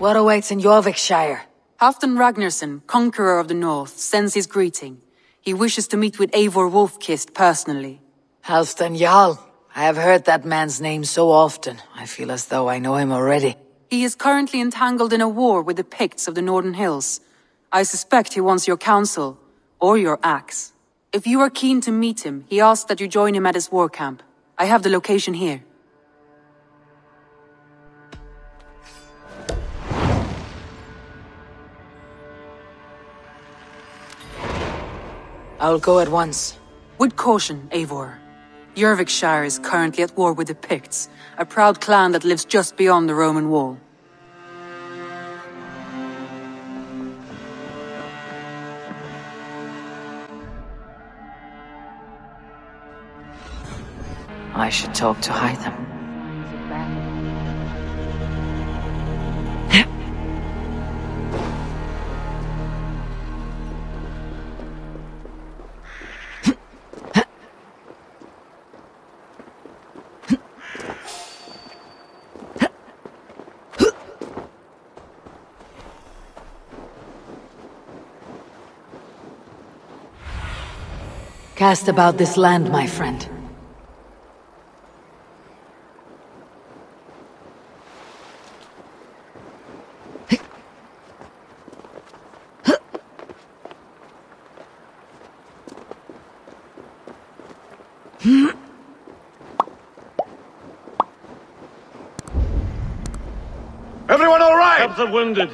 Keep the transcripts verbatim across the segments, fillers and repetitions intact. What awaits in Jorvikshire? Halfdan Ragnarsson, conqueror of the north, sends his greeting. He wishes to meet with Eivor Wolfkist personally. Halfdan Jarl. I have heard that man's name so often. I feel as though I know him already. He is currently entangled in a war with the Picts of the Northern Hills. I suspect he wants your counsel, or your axe. If you are keen to meet him, he asks that you join him at his war camp. I have the location here. I'll go at once. With caution, Eivor. Eurvicscire is currently at war with the Picts, a proud clan that lives just beyond the Roman wall. I should talk to Hytham. Cast about this land, my friend. Everyone all right? Help the wounded,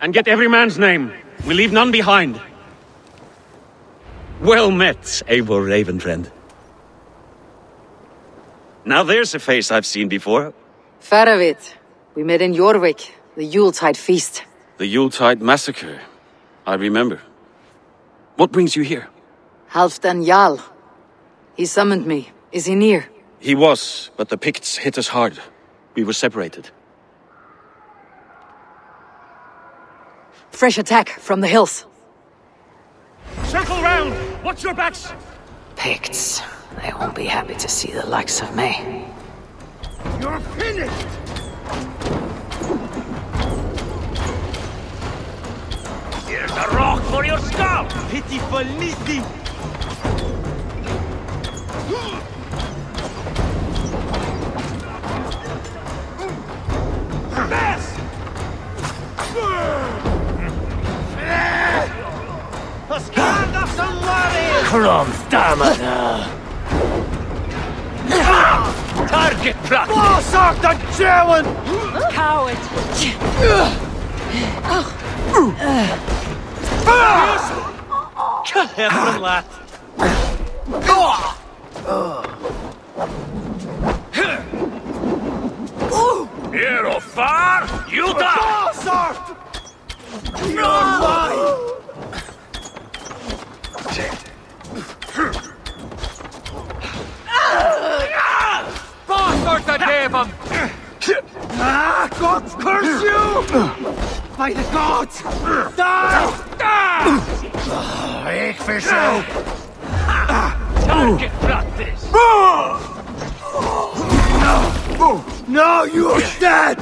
and get every man's name. We leave none behind. Well met, Eivor Ravenfriend. Now there's a face I've seen before. Faravid. We met in Jorvik, the Yuletide feast. The Yuletide massacre. I remember. What brings you here? Halfdan Jarl. He summoned me. Is he near? He was, but the Picts hit us hard. We were separated. Fresh attack from the hills. Circle round! Watch your backs! Picts. They won't be happy to see the likes of me. You're finished! Here's a rock for your scalp! Pitiful Nisi! Target practice! Oh, suck the challenge! Coward! Here or far, you die! You're mine! Ah, God curse you! By the gods! Die! Die! Ik vis jou! Target practice! No! No, you're dead!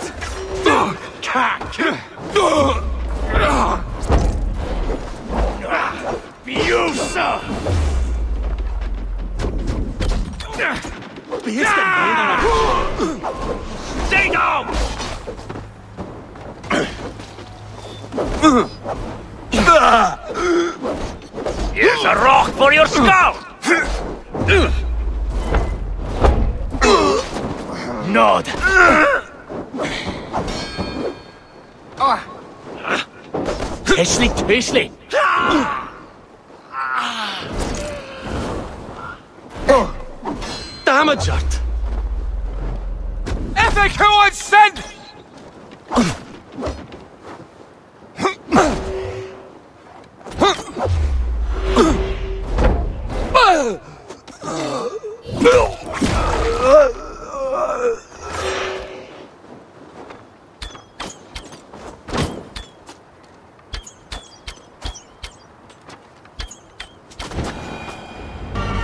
You, sir! Stay down! Here's a rock for your skull! Nod! Pishly, pishly! Damaged! Ethic who I've sent!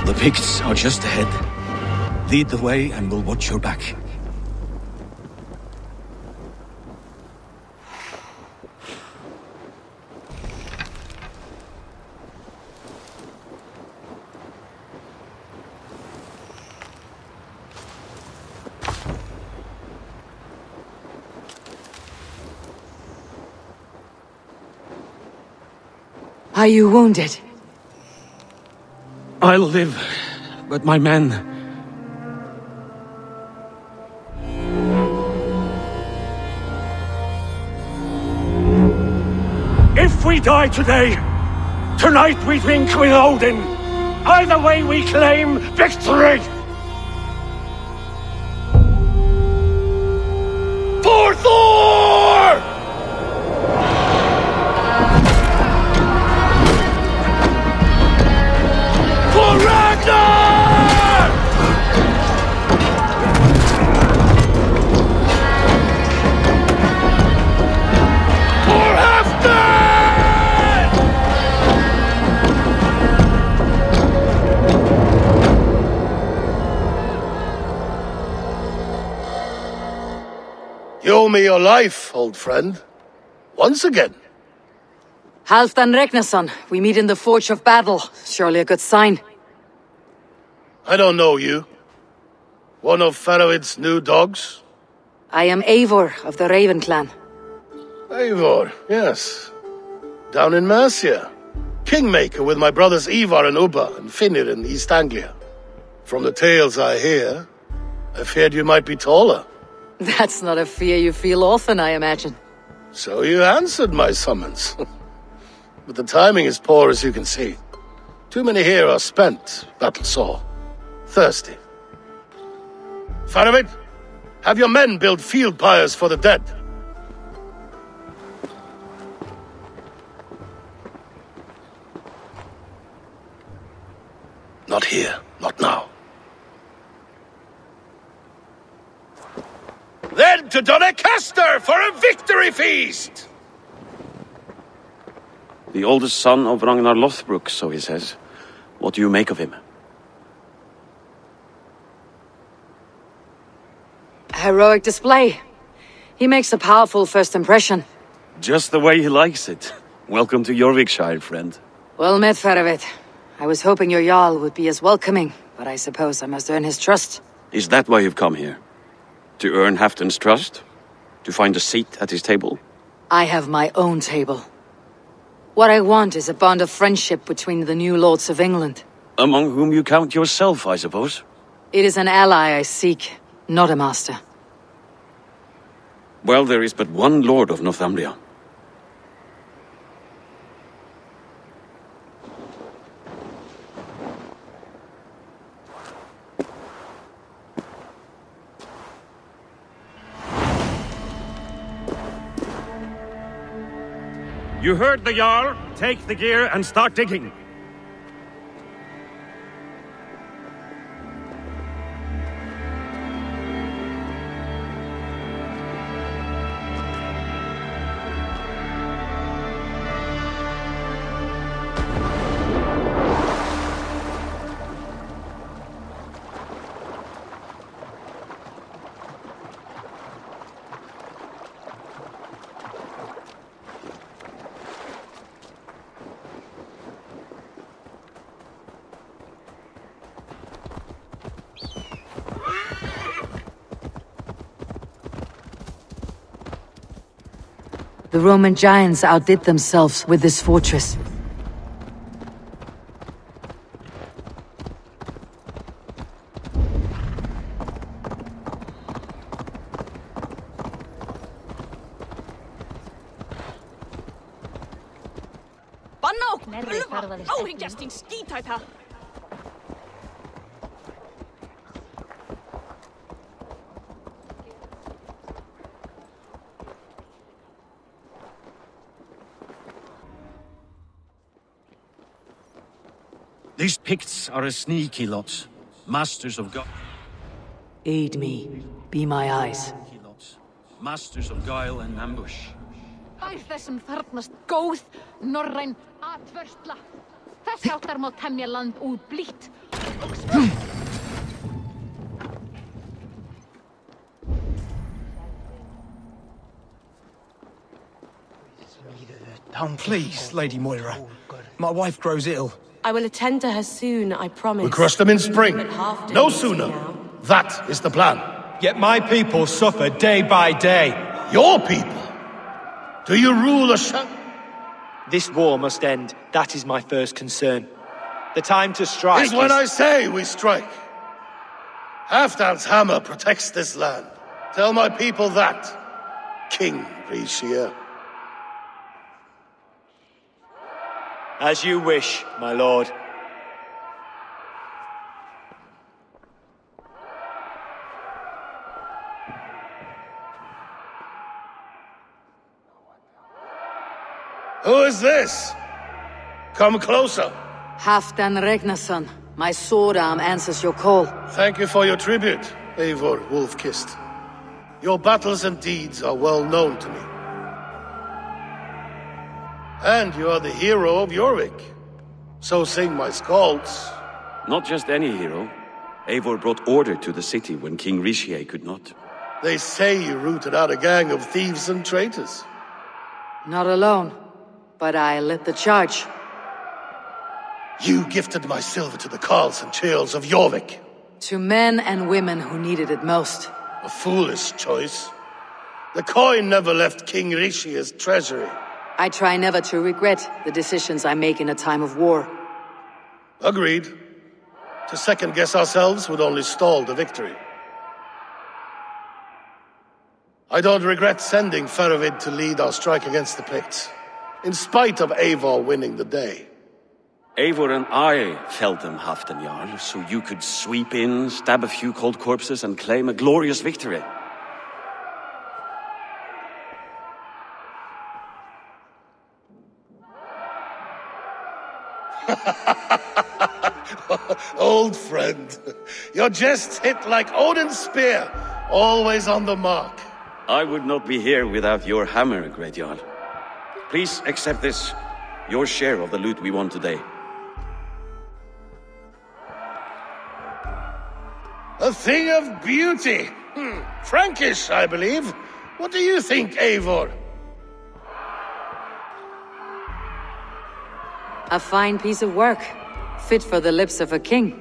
The Picts are just ahead. Lead the way and we'll watch your back. Are you wounded? I'll live, but my men... If we die today, tonight we drink with Odin. Either way we claim victory! For Thor! You owe me your life, old friend. Once again. Halfdan Ragnarsson, we meet in the Forge of Battle. Surely a good sign. I don't know you. One of Faravid's new dogs? I am Eivor of the Raven Clan. Eivor, yes. Down in Mercia. Kingmaker with my brothers Ivar and Ubba and Finnir in East Anglia. From the tales I hear, I feared you might be taller. That's not a fear you feel often, I imagine. So you answered my summons. But the timing is poor, as you can see. Too many here are spent, battle-sore, thirsty. Faravid, have your men build field pyres for the dead. Not here, not now. Then to Donecastre for a victory feast! The oldest son of Ragnar Lothbrok, so he says. What do you make of him? Heroic display. He makes a powerful first impression. Just the way he likes it. Welcome to Eurvicscire, friend. Well met, Faravid. I was hoping your Jarl would be as welcoming, but I suppose I must earn his trust. Is that why you've come here? To earn Halfdan's trust? To find a seat at his table? I have my own table. What I want is a bond of friendship between the new lords of England. Among whom you count yourself, I suppose? It is an ally I seek, not a master. Well, there is but one lord of Northumbria. You heard the Jarl. Take the gear and start digging. The Roman giants outdid themselves with this fortress. These Picts are a sneaky lot, masters of guile. Aid me, be my eyes. Masters of guile and ambush. Please, Lady Moira. My wife grows ill. I will attend to her soon, I promise. We crush them in spring. No sooner. That is the plan. Yet my people suffer day by day. Your people? Do you rule a sham? This war must end. That is my first concern. The time to strike is... when is... I say we strike. Halfdan's hammer protects this land. Tell my people that, King Ricsige. As you wish, my lord. Who is this? Come closer. Halfdan Ragnarsson, my sword arm answers your call. Thank you for your tribute, Eivor Wolfkist. Your battles and deeds are well known to me. And you are the hero of Jorvik. So sing my skalds. Not just any hero. Eivor brought order to the city when King Ricsige could not. They say you rooted out a gang of thieves and traitors. Not alone, but I led the charge. You gifted my silver to the carls and churls of Jorvik. To men and women who needed it most. A foolish choice. The coin never left King Ricige's treasury. I try never to regret the decisions I make in a time of war. Agreed. To second-guess ourselves would only stall the victory. I don't regret sending Faravid to lead our strike against the Picts, in spite of Eivor winning the day. Eivor and I felled them, Halfdan Jarl, so you could sweep in, stab a few cold corpses, and claim a glorious victory. Old friend, your jests hit like Odin's spear, always on the mark. I would not be here without your hammer, Great Jarl. Please accept this, your share of the loot we won today. A thing of beauty! Hmm. Frankish, I believe. What do you think, Eivor? A fine piece of work, fit for the lips of a king.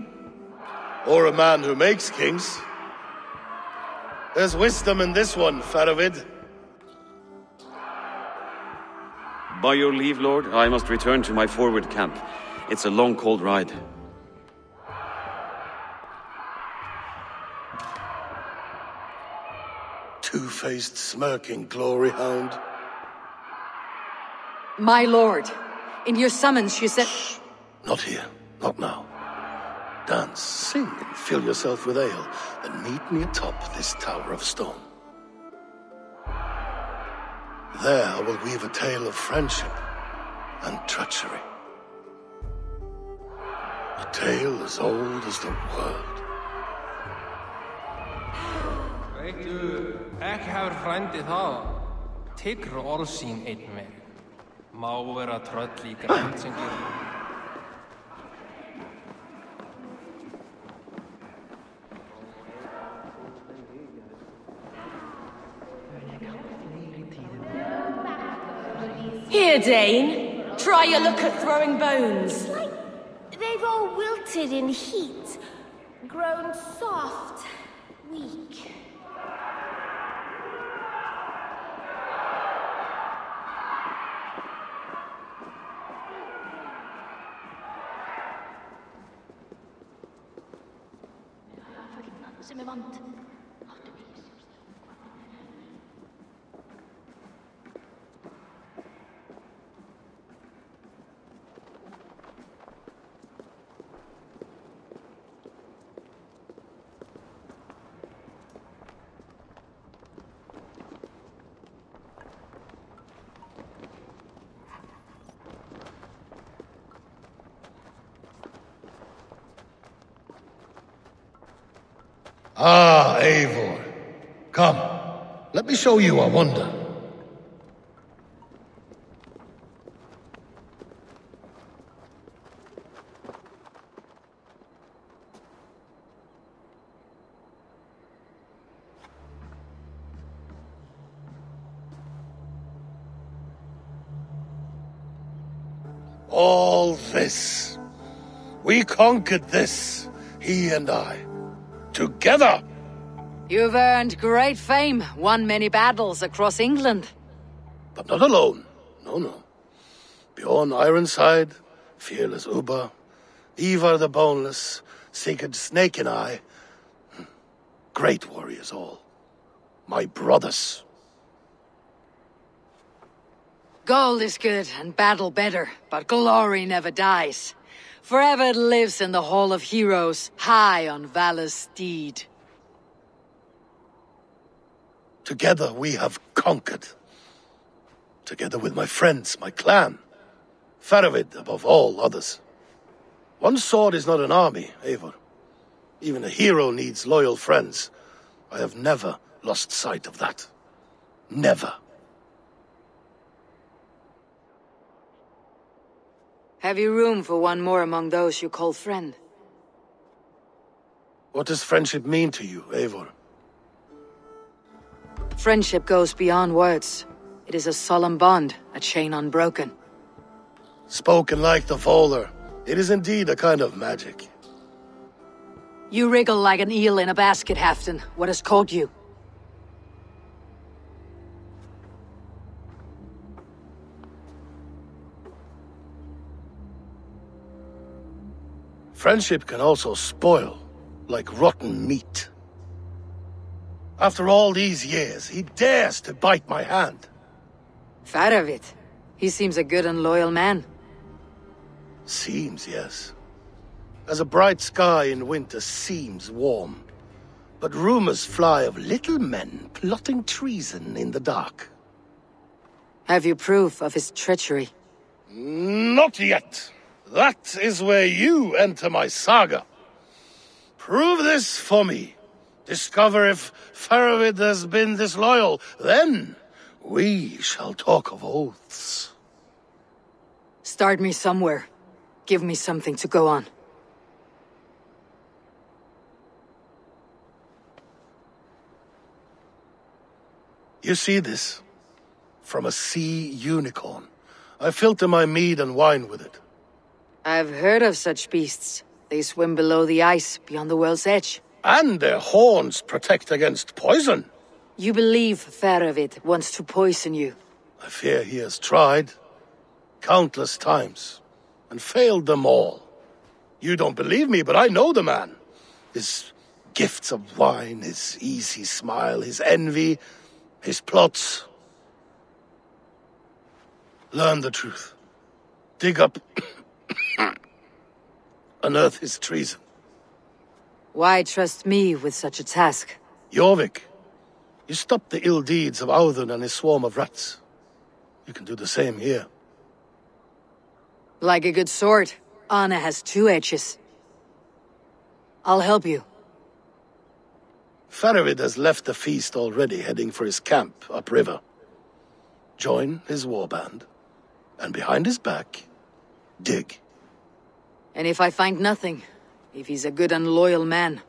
Or a man who makes kings. There's wisdom in this one, Faravid. By your leave, Lord, I must return to my forward camp. It's a long, cold ride. Two-faced, smirking glory hound. My lord, in your summons you said... Shh. Not here, not now. Dance, sing, and fill yourself with ale, and meet me atop this tower of stone. There I will weave a tale of friendship and treachery. A tale as old as the world. Þú, ekki hefur frændi það, tekur orð sín einn með. Má vera tröll í grænsingir. Here, Dane. Try your luck at throwing bones. It's like they've all wilted in heat, grown soft, weak. Ah, Eivor. Come, let me show you a wonder. All this. We conquered this, he and I. Together! You've earned great fame, won many battles across England. But not alone. No, no. Bjorn Ironside, fearless Ubba, Ivar the Boneless, Sigurd Snake and I. Great warriors all. My brothers. Gold is good and battle better, but glory never dies. Forever it lives in the Hall of Heroes, high on valor's steed. Together we have conquered. Together with my friends, my clan. Faravid above all others. One sword is not an army, Eivor. Even a hero needs loyal friends. I have never lost sight of that. Never. Have you room for one more among those you call friend? What does friendship mean to you, Eivor? Friendship goes beyond words. It is a solemn bond, a chain unbroken. Spoken like the Volar, it is indeed a kind of magic. You wriggle like an eel in a basket, Halfdan. What has caught you? Friendship can also spoil, like rotten meat. After all these years, he dares to bite my hand. Faravid. He seems a good and loyal man. Seems, yes. As a bright sky in winter seems warm. But rumors fly of little men plotting treason in the dark. Have you proof of his treachery? Not yet. That is where you enter my saga. Prove this for me. Discover if Faravid has been disloyal, then we shall talk of oaths. Start me somewhere. Give me something to go on. You see this? From a sea unicorn. I filter my mead and wine with it. I've heard of such beasts. They swim below the ice, beyond the world's edge. And their horns protect against poison. You believe Faravid wants to poison you? I fear he has tried. Countless times. And failed them all. You don't believe me, but I know the man. His gifts of wine, his easy smile, his envy, his plots. Learn the truth. Dig up... unearth his treason. Why trust me with such a task? Jorvik, you stopped the ill deeds of Auðun and his swarm of rats. You can do the same here. Like a good sword, honor has two edges. I'll help you. Faravid has left the feast already, heading for his camp upriver. Join his warband, and behind his back, dig. And if I find nothing... if he's a good and loyal man.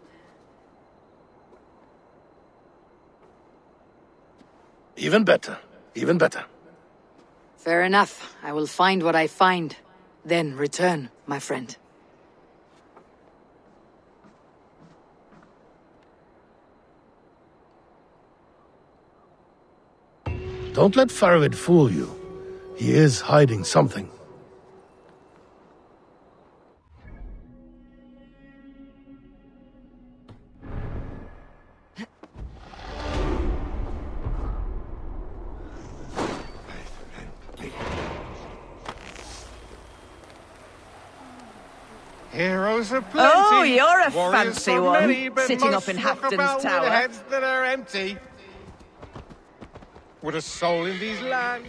Even better. Even better. Fair enough. I will find what I find. Then return, my friend. Don't let Faravid fool you. He is hiding something. Oh, you're a Warriors fancy one, many, sitting up in Halfdan's tower. Heads that are empty. Would a soul in these lands?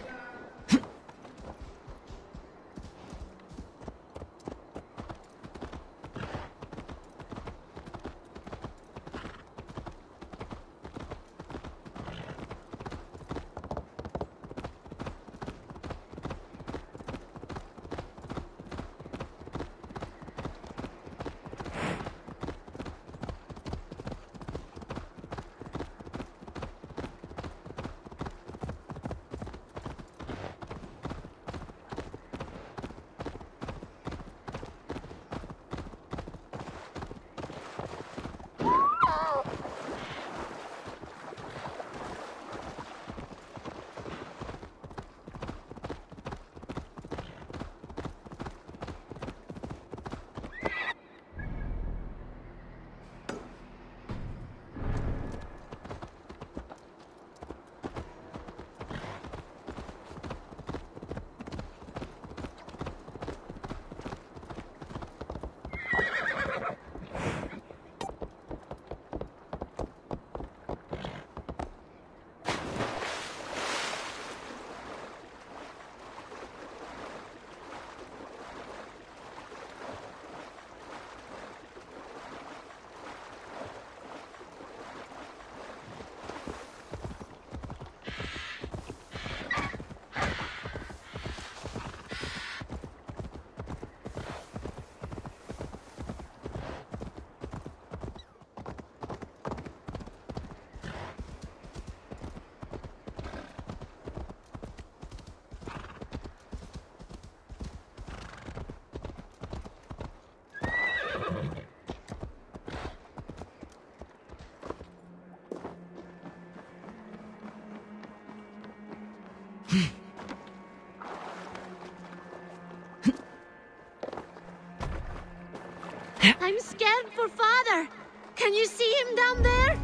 I'm scared for father. Can you see him down there?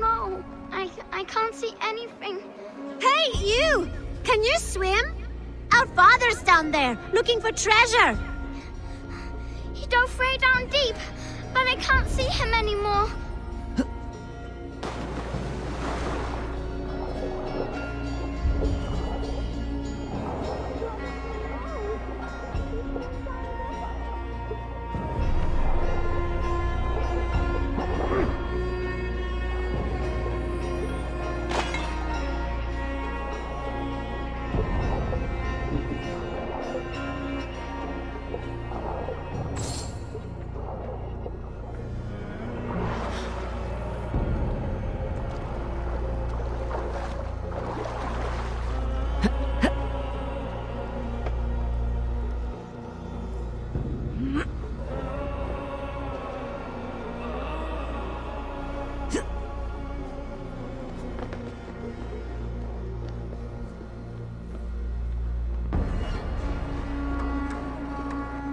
No, I, I can't see anything. Hey, you! Can you swim? Our father's down there, looking for treasure. He dove way down deep, but I can't see him anymore.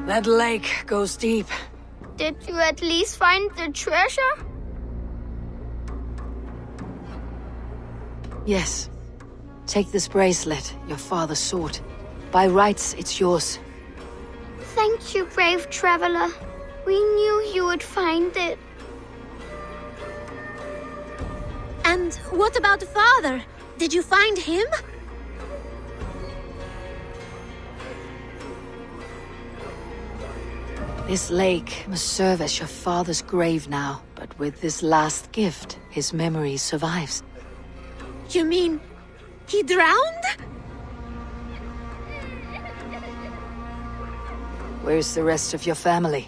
That lake goes deep. Did you at least find the treasure? Yes. Take this bracelet, your father sought. By rights, it's yours. Thank you, brave traveler. We knew you would find it. And what about father? Did you find him? This lake must serve as your father's grave now, but with this last gift, his memory survives. You mean, he drowned? Where's the rest of your family?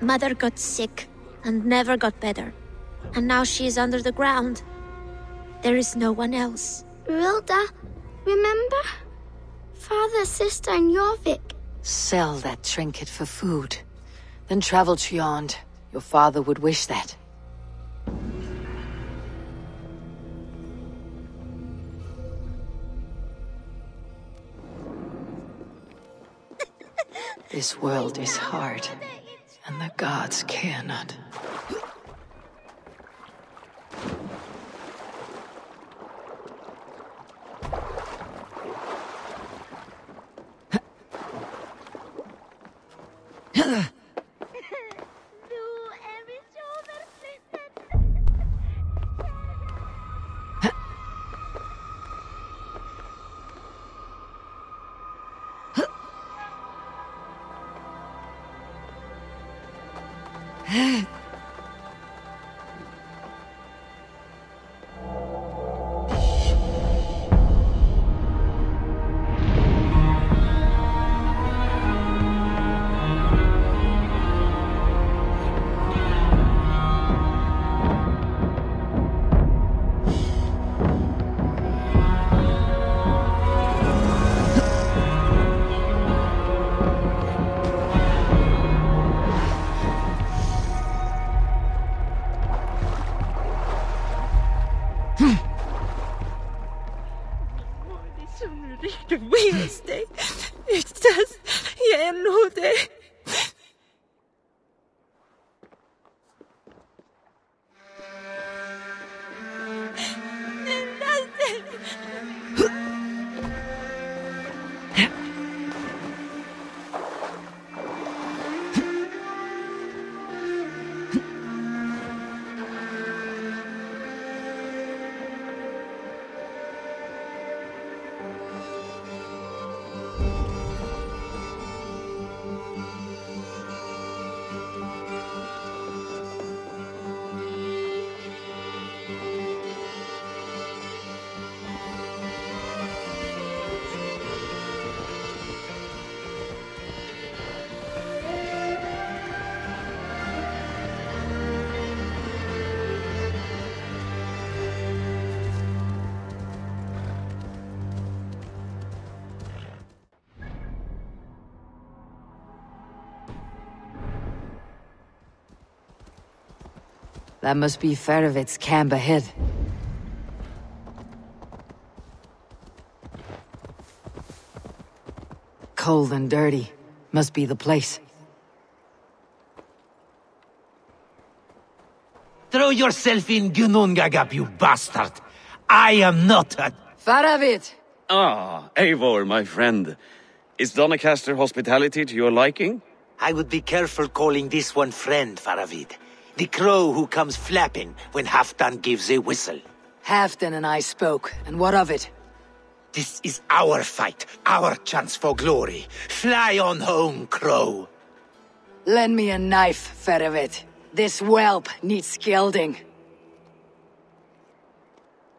Mother got sick, and never got better. And now she is under the ground. There is no one else. Rilda, remember? Father, sister, and Jorvik. Sell that trinket for food. Then travel to Yond. Your father would wish that. This world is hard, and the gods care not. That must be Faravid's camp ahead. cold and dirty. Must be the place. Throw yourself in Gnungagap, you bastard! I am not a... Faravid! Ah, Eivor, my friend. Is Donecastre hospitality to your liking? I would be careful calling this one friend, Faravid. The crow who comes flapping when Halfdan gives a whistle. Halfdan and I spoke, and what of it? This is our fight, our chance for glory. Fly on home, crow. Lend me a knife, Faravid. This whelp needs scalding.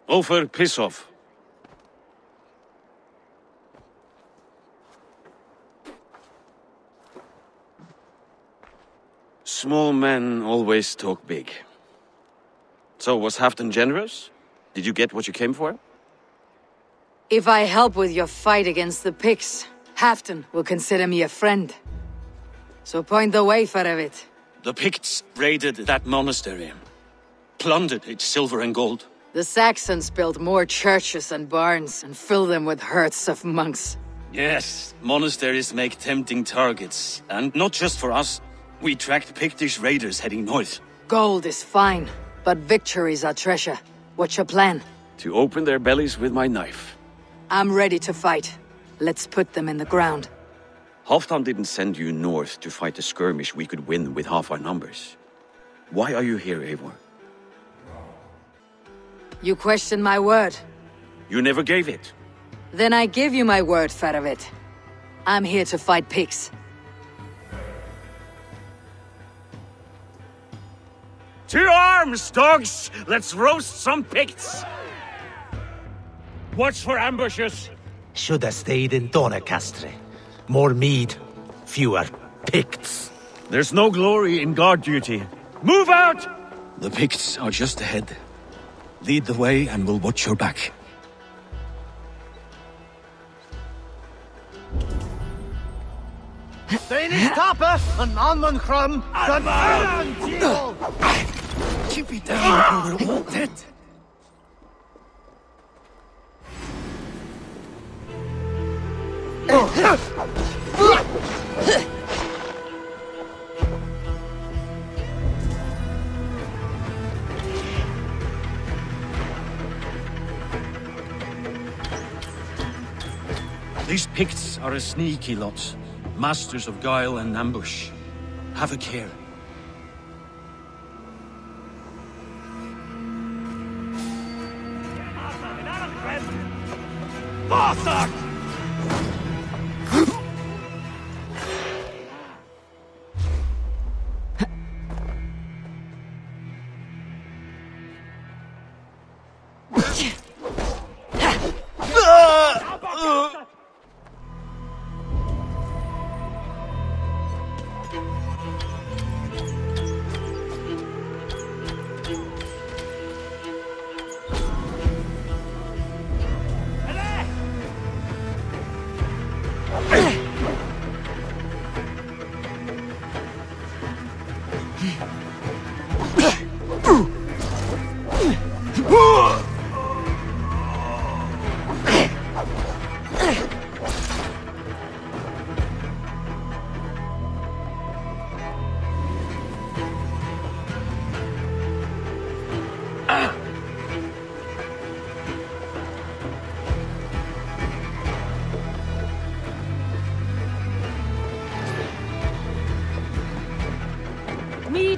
Offer, piss off. Small men always talk big. So, was Halfdan generous? Did you get what you came for? If I help with your fight against the Picts, Halfdan will consider me a friend. So point the way, Faravid. The Picts raided that monastery, plundered its silver and gold. The Saxons built more churches and barns and filled them with herds of monks. Yes, monasteries make tempting targets, and not just for us. We tracked Pictish raiders heading north. Gold is fine, but victories are treasure. What's your plan? To open their bellies with my knife. I'm ready to fight. Let's put them in the ground. Halfdan didn't send you north to fight a skirmish we could win with half our numbers. Why are you here, Eivor? You question my word. You never gave it. Then I give you my word, Faravid. I'm here to fight Picts. To arms, dogs! Let's roast some Picts! Watch for ambushes! Should have stayed in Donecastre. More mead, fewer Picts. There's no glory in guard duty. Move out! The Picts are just ahead. Lead the way and we'll watch your back. They need stopper and Anman Krum, the keep it down, we're all dead. These Picts are a sneaky lot, masters of guile and ambush. Have a care.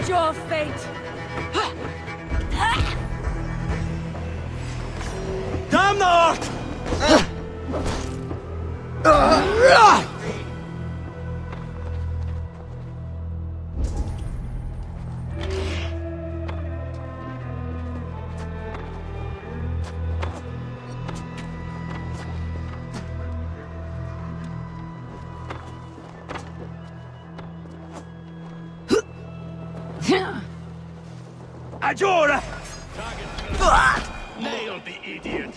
Your fate. Damn the art! Jor! Nailed the idiot!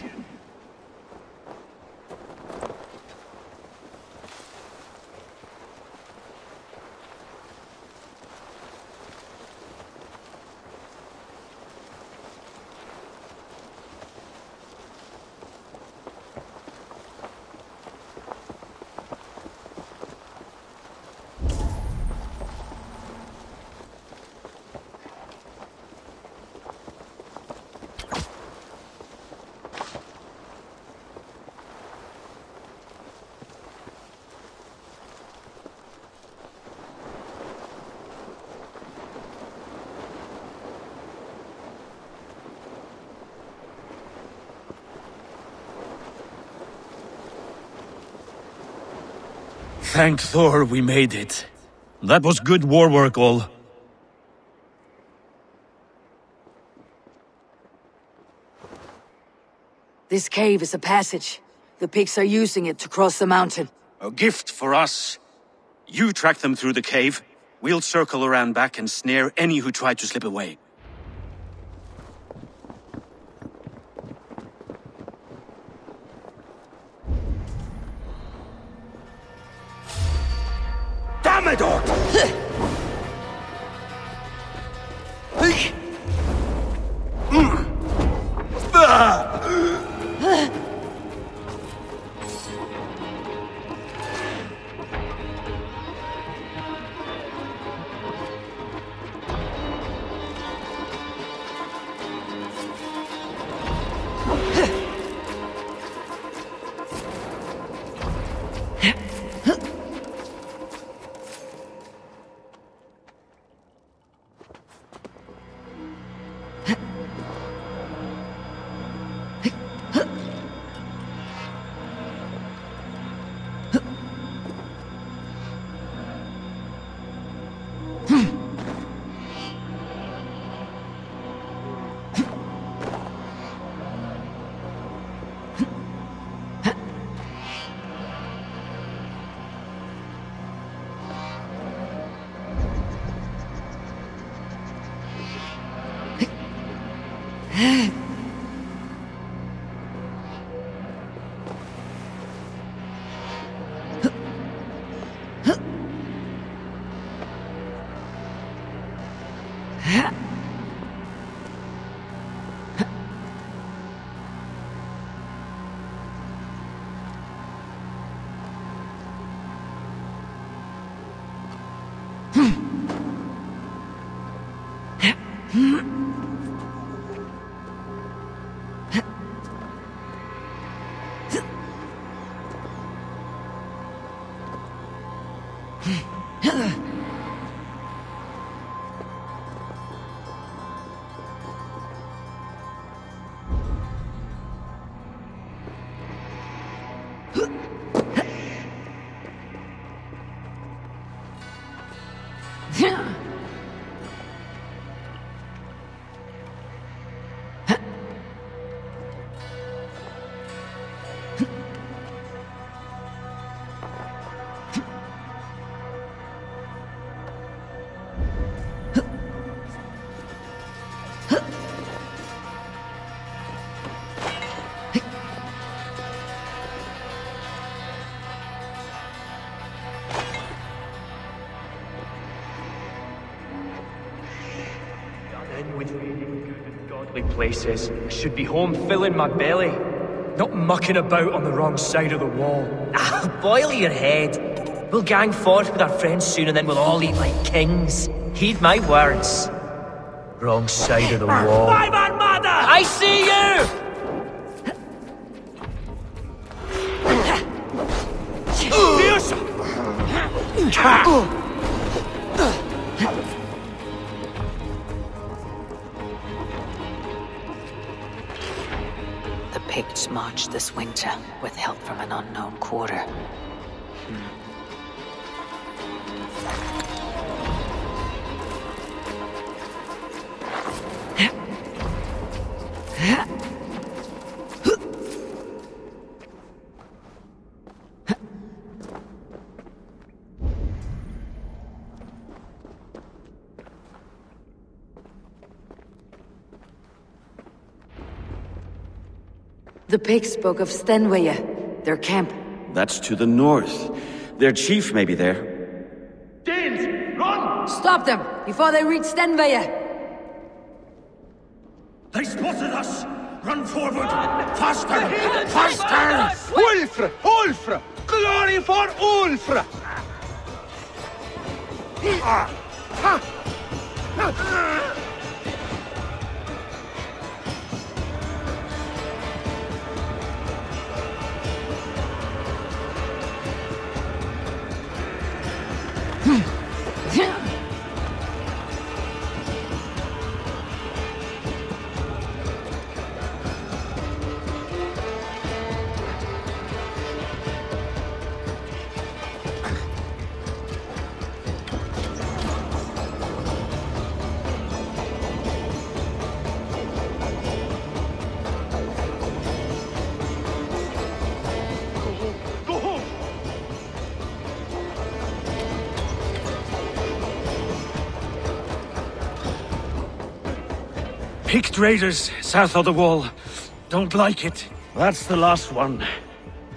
thanked Thor we made it. That was good war work, all. This cave is a passage. The Picts are using it to cross the mountain. A gift for us. You track them through the cave. We'll circle around back and snare any who try to slip away. Places. I should be home filling my belly, not mucking about on the wrong side of the wall. Ah, boil your head. We'll gang forth with our friends soon and then we'll all eat like kings. Heed my words. Wrong side of the wall. My man, mother! I see you! This winter, with help from an unknown quarter. The Picts spoke of Stenweir, their camp. That's to the north. Their chief may be there. Danes, run! Stop them, before they reach Stenweir! They spotted us! Run forward! Run. Faster! Faster! Ulfra! Ulfra! Glory for Ulfra! Ah. Ah. Ah. Picked raiders south of the wall. Don't like it. That's the last one.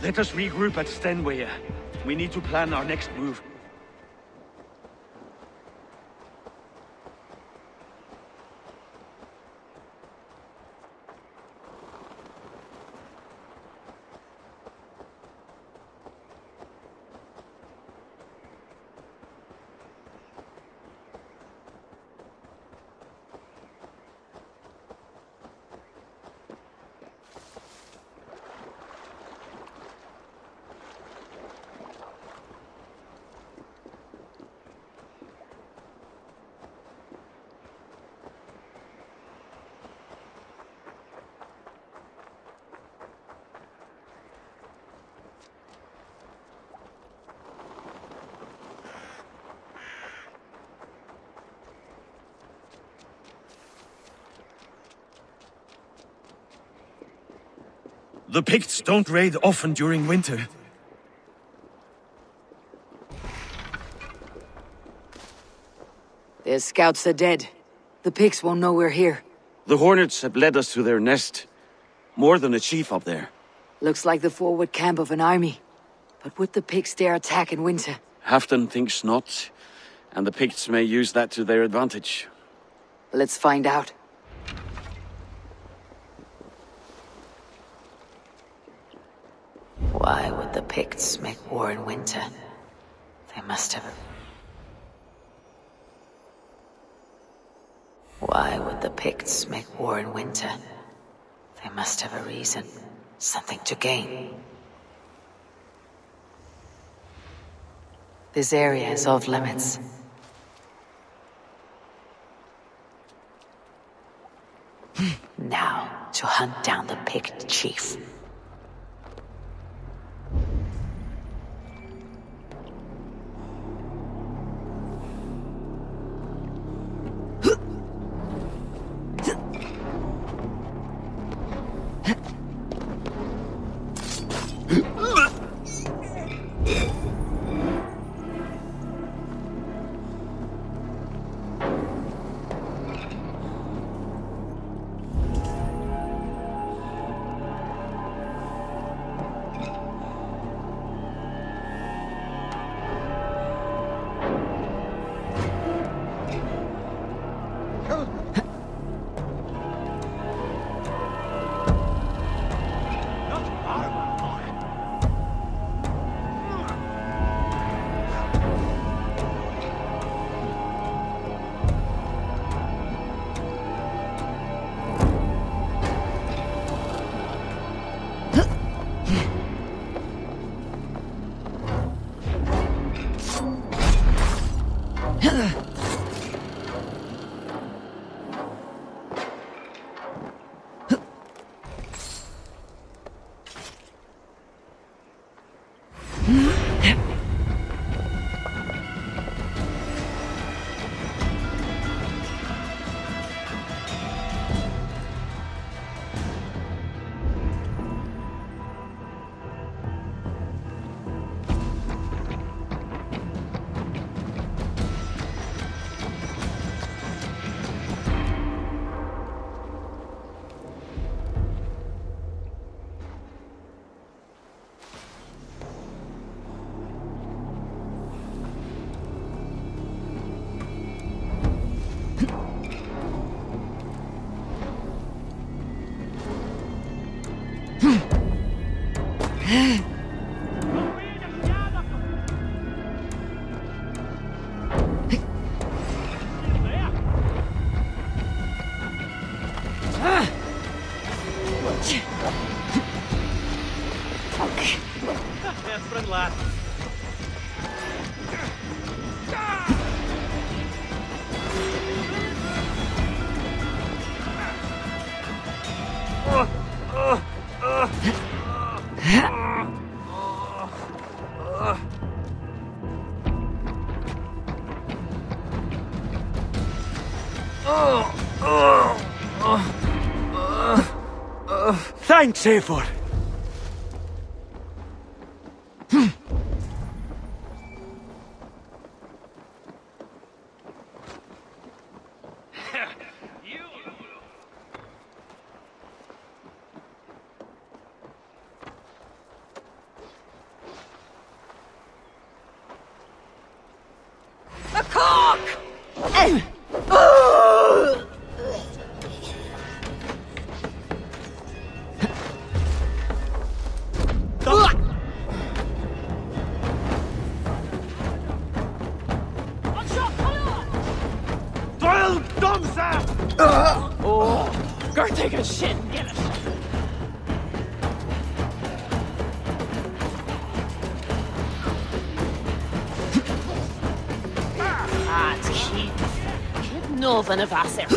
Let us regroup at Stenweir. We need to plan our next move. The Picts don't raid often during winter. Their scouts are dead. The Picts won't know we're here. The Hornets have led us to their nest. More than a chief up there. Looks like the forward camp of an army. But would the Picts dare attack in winter? Halfdan thinks not. And the Picts may use that to their advantage. Let's find out. Why would the Picts make war in winter? They must have... Why would the Picts make war in winter? They must have a reason. Something to gain. This area is off limits. Now, to hunt down the Pict chief. Thanks, Eivor. Lothbrok! One of us here.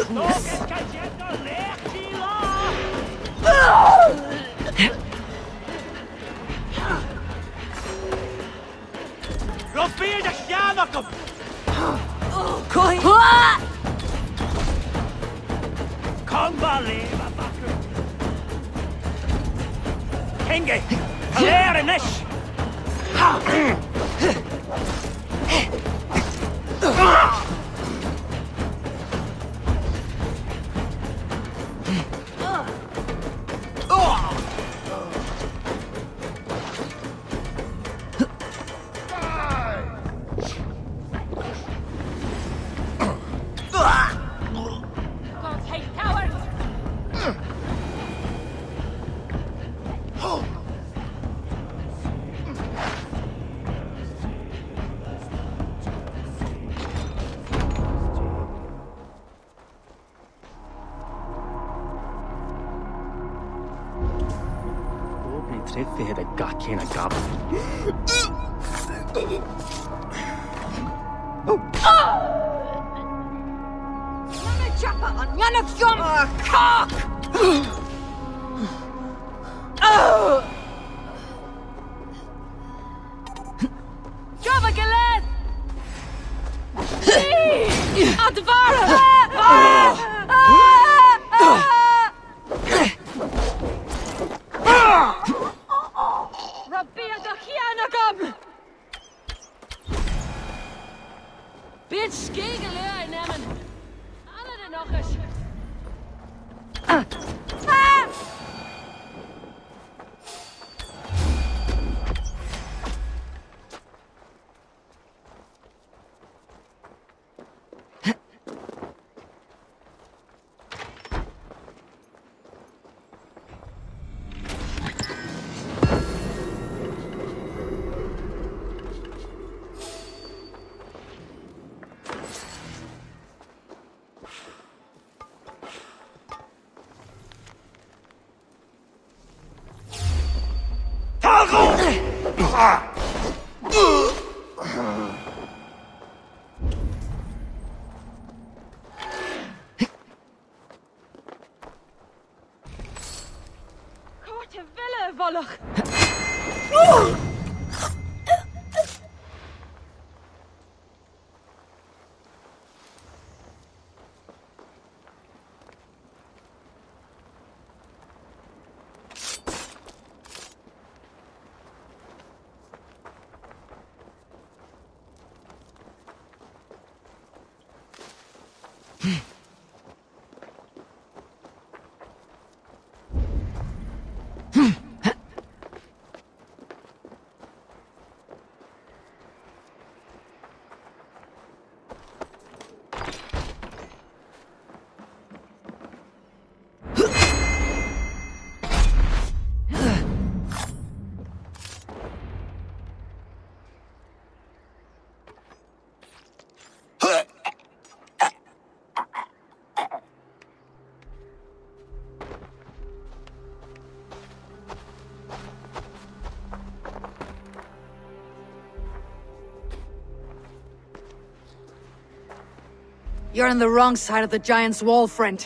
You're on the wrong side of the giant's wall, friend.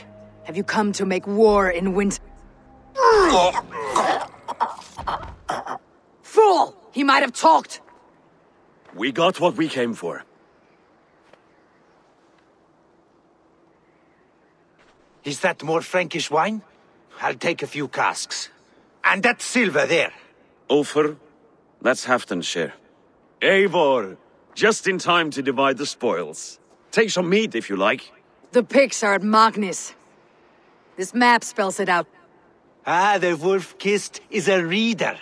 Have you come to make war in winter? Fool! He might have talked! We got what we came for. Is that more Frankish wine? I'll take a few casks. And that silver there! Ulfar, that's Halfdan's share. Eivor! Just in time to divide the spoils. Take some meat, if you like. The Picts are at Magnus. This map spells it out. Ah, the Wolfkist is a reader.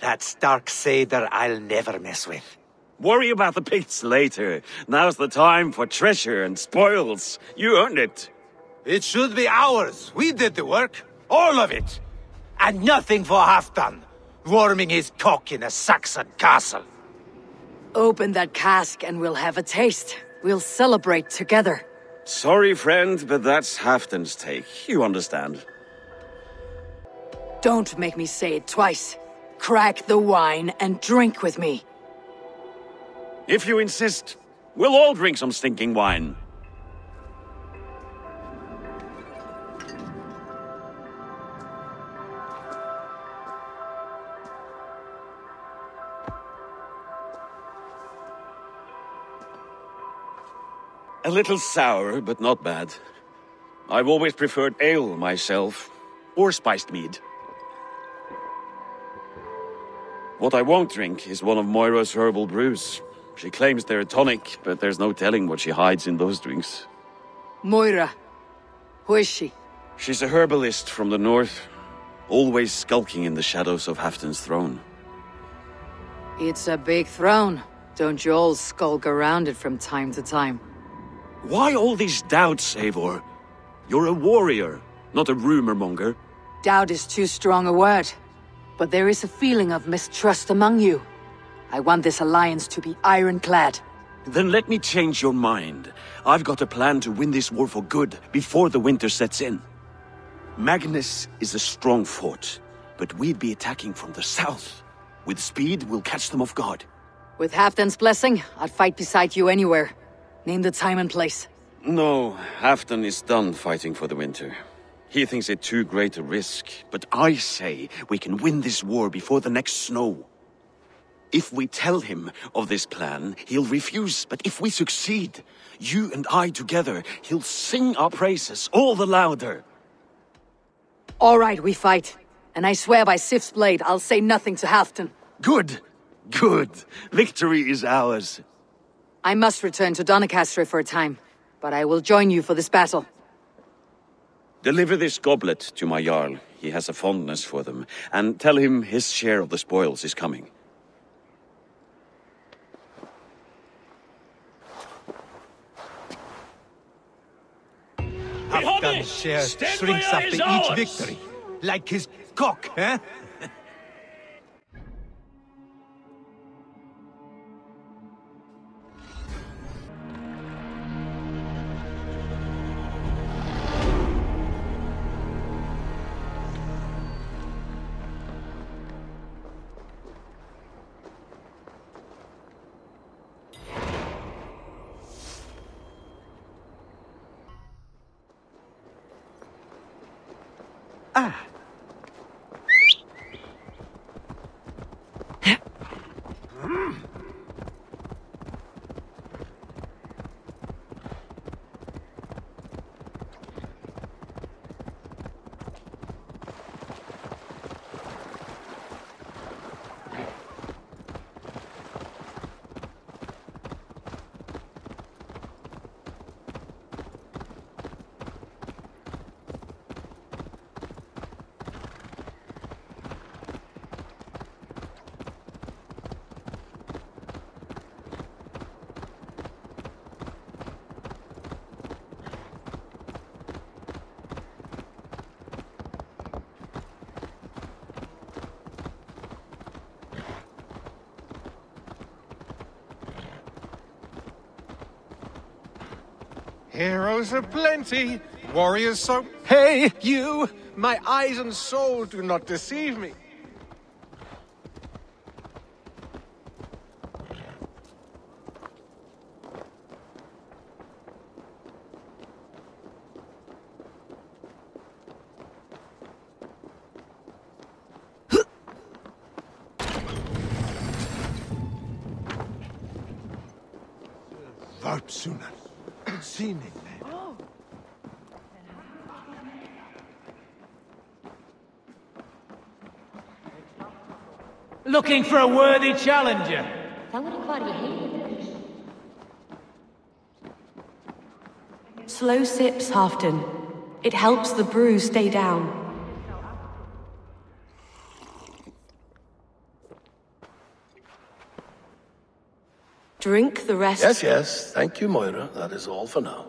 That Stark Seder I'll never mess with. Worry about the Picts later. Now's the time for treasure and spoils. You earned it. It should be ours. We did the work. All of it. And nothing for Halfdan, warming his cock in a Saxon castle. Open that cask and we'll have a taste. We'll celebrate together. Sorry, friend, but that's Halfdan's take. You understand. Don't make me say it twice. Crack the wine and drink with me. If you insist, we'll all drink some stinking wine. A little sour, but not bad. I've always preferred ale myself, or spiced mead. What I won't drink is one of Moira's herbal brews. She claims they're a tonic, but there's no telling what she hides in those drinks. Moira. Who is she? She's a herbalist from the north, always skulking in the shadows of Halfdan's throne. It's a big throne. Don't you all skulk around it from time to time? Why all these doubts, Eivor? You're a warrior, not a rumor-monger. Doubt is too strong a word. But there is a feeling of mistrust among you. I want this alliance to be ironclad. Then let me change your mind. I've got a plan to win this war for good, before the winter sets in. Magnus is a strong fort, but we'd be attacking from the south. With speed, we'll catch them off guard. With Halfdan's blessing, I'd fight beside you anywhere. Name the time and place. No, Halfdan is done fighting for the winter. He thinks it too great a risk, but I say we can win this war before the next snow. If we tell him of this plan, he'll refuse, but if we succeed, you and I together, he'll sing our praises all the louder. All right, we fight. And I swear by Sif's blade, I'll say nothing to Halfdan. Good, good. Victory is ours. I must return to Donecastre for a time, but I will join you for this battle. Deliver this goblet to my Jarl. He has a fondness for them, and tell him his share of the spoils is coming. Halfdan's share shrinks after each victory, like his cock, eh? Heroes are plenty, warriors so... Hey, you! My eyes and soul do not deceive me. Looking for a worthy challenger. Slow sips, Halfdan. It helps the brew stay down. Drink the rest. Yes, yes. Thank you, Moira. That is all for now.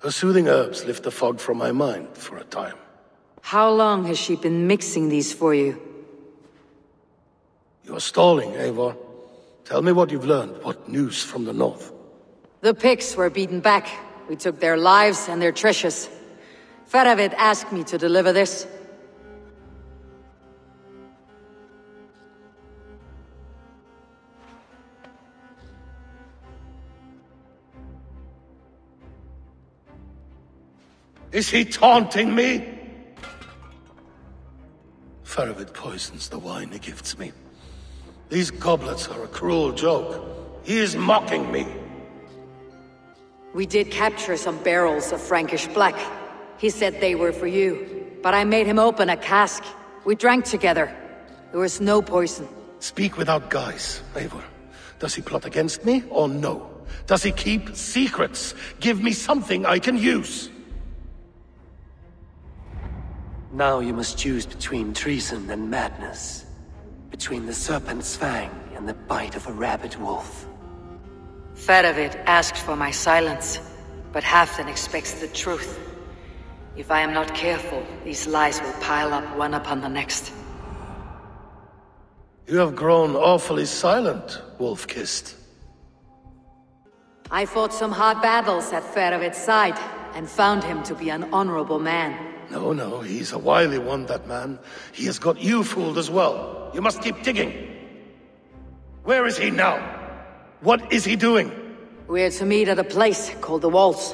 Her soothing herbs lift the fog from my mind for a time. How long has she been mixing these for you? You're stalling, Eivor. Tell me what you've learned, what news from the north. The Picts were beaten back. We took their lives and their treasures. Faravid asked me to deliver this. Is he taunting me? Faravid poisons the wine he gifts me. These goblets are a cruel joke. He is mocking me. We did capture some barrels of Frankish black. He said they were for you, but I made him open a cask. We drank together. There was no poison. Speak without guise, Eivor. Does he plot against me or no? Does he keep secrets? Give me something I can use. Now you must choose between treason and madness. Between the serpent's fang and the bite of a rabid wolf. Faravid asked for my silence, but Halfdan expects the truth. If I am not careful, these lies will pile up one upon the next. You have grown awfully silent, Wolfkist. I fought some hard battles at Faravid's side, and found him to be an honorable man. No, no, he's a wily one, that man. He has got you fooled as well. You must keep digging. Where is he now? What is he doing? We're to meet at a place called the Walls.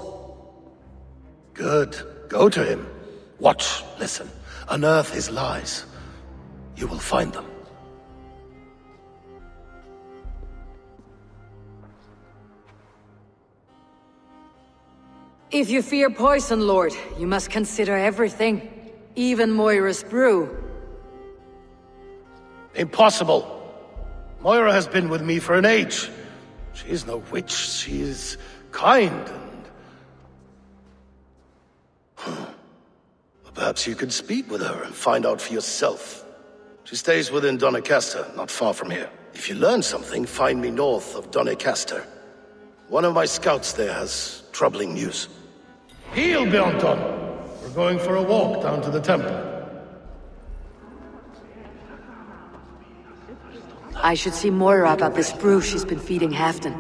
Good. Go to him. Watch, listen. Unearth his lies. You will find them. If you fear poison, Lord, you must consider everything. Even Moira's brew. Impossible. Moira has been with me for an age. She is no witch. She is kind and... Perhaps you could speak with her and find out for yourself. She stays within Donecastre, not far from here. If you learn something, find me north of Donecastre. One of my scouts there has troubling news. Heel, Bjornton! We're going for a walk down to the temple. I should see Moira about this brew she's been feeding Halfdan.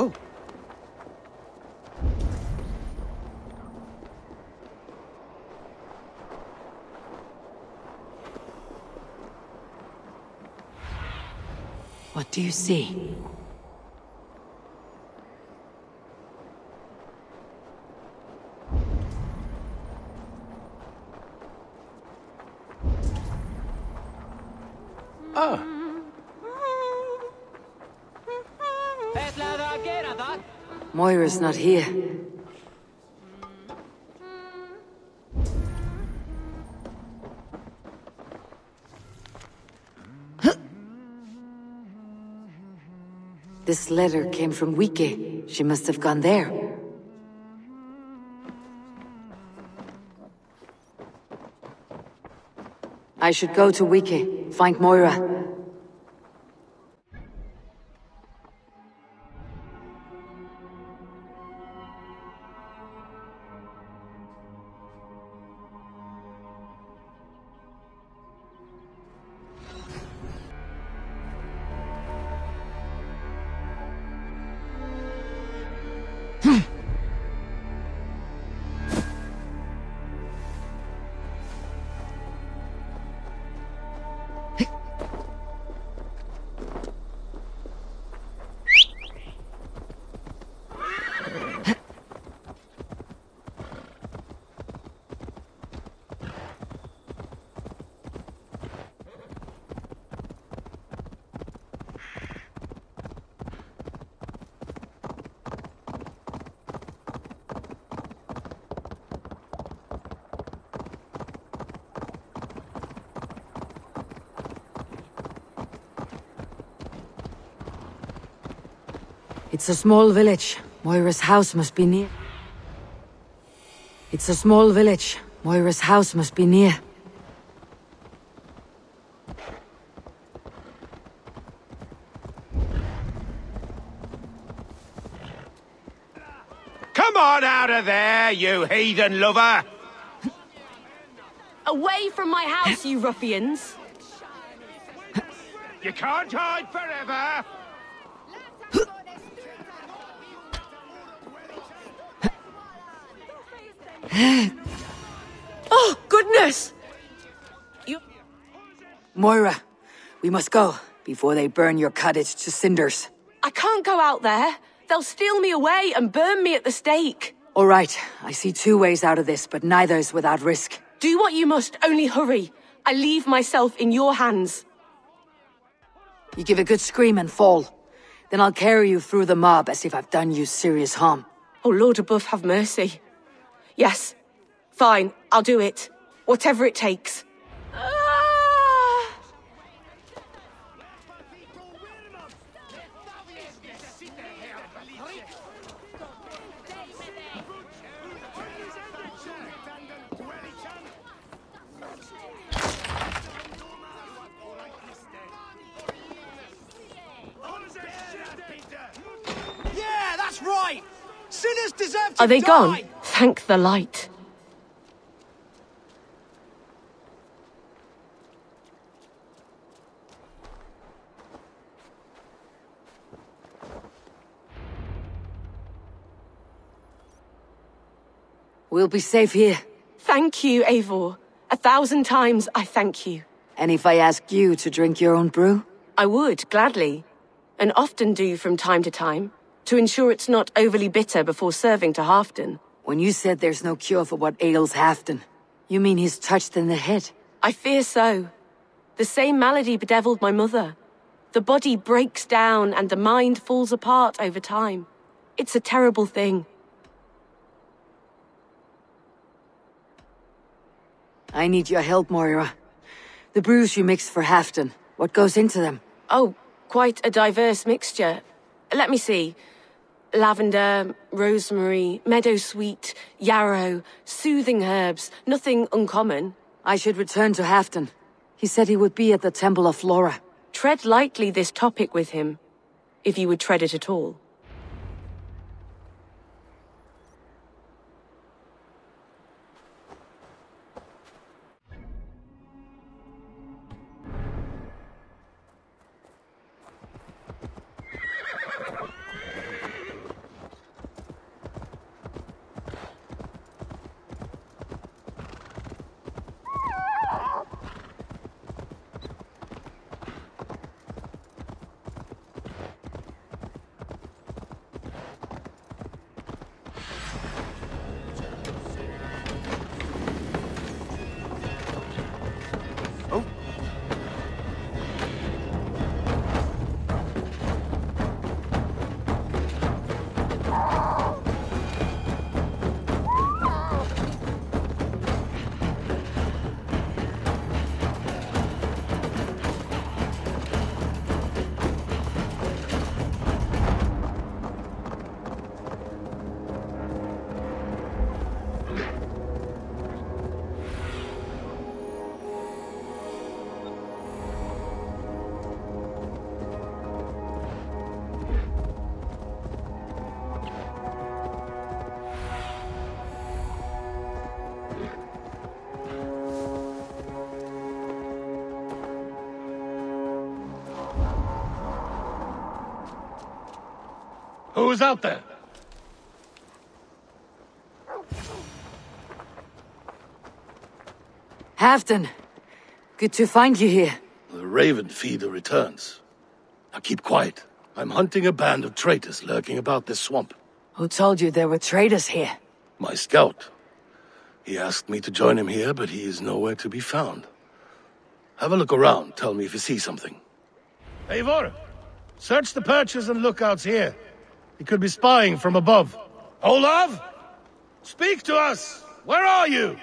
Oh. What do you see? Moira's not here. This letter came from Wike. She must have gone there. I should go to Wike, find Moira. It's a small village. Moira's house must be near. It's a small village. Moira's house must be near. Come on out of there, you heathen lover! Away from my house, you ruffians! You can't hide forever! Oh, goodness! You... Moira, we must go before they burn your cottage to cinders. I can't go out there. They'll steal me away and burn me at the stake. All right, I see two ways out of this, but neither is without risk. Do what you must, only hurry. I leave myself in your hands. You give a good scream and fall. Then I'll carry you through the mob as if I've done you serious harm. Oh, Lord above, have mercy. Yes. Fine, I'll do it. Whatever it takes. Ah! Yeah, that's right. Sinners deserve to Are they die. Gone? Thank the light. We'll be safe here. Thank you, Eivor. A thousand times I thank you. And if I ask you to drink your own brew? I would, gladly. And often do from time to time, to ensure it's not overly bitter before serving to Halfdan. When you said there's no cure for what ails Halfdan, you mean he's touched in the head? I fear so. The same malady bedeviled my mother. The body breaks down and the mind falls apart over time. It's a terrible thing. I need your help, Moira. The brews you mixed for Halfdan, what goes into them? Oh, quite a diverse mixture. Let me see. Lavender, rosemary, meadowsweet, yarrow, soothing herbs, nothing uncommon. I should return to Halfdan. He said he would be at the Temple of Flora. Tread lightly this topic with him, if you would tread it at all. Who's out there? Halfdan, good to find you here. The raven feeder returns. Now keep quiet. I'm hunting a band of traitors lurking about this swamp. Who told you there were traitors here? My scout. He asked me to join him here, but he is nowhere to be found. Have a look around. Tell me if you see something. Eivor, search the perches and lookouts here. He could be spying from above. Olaf! Speak to us! Where are you?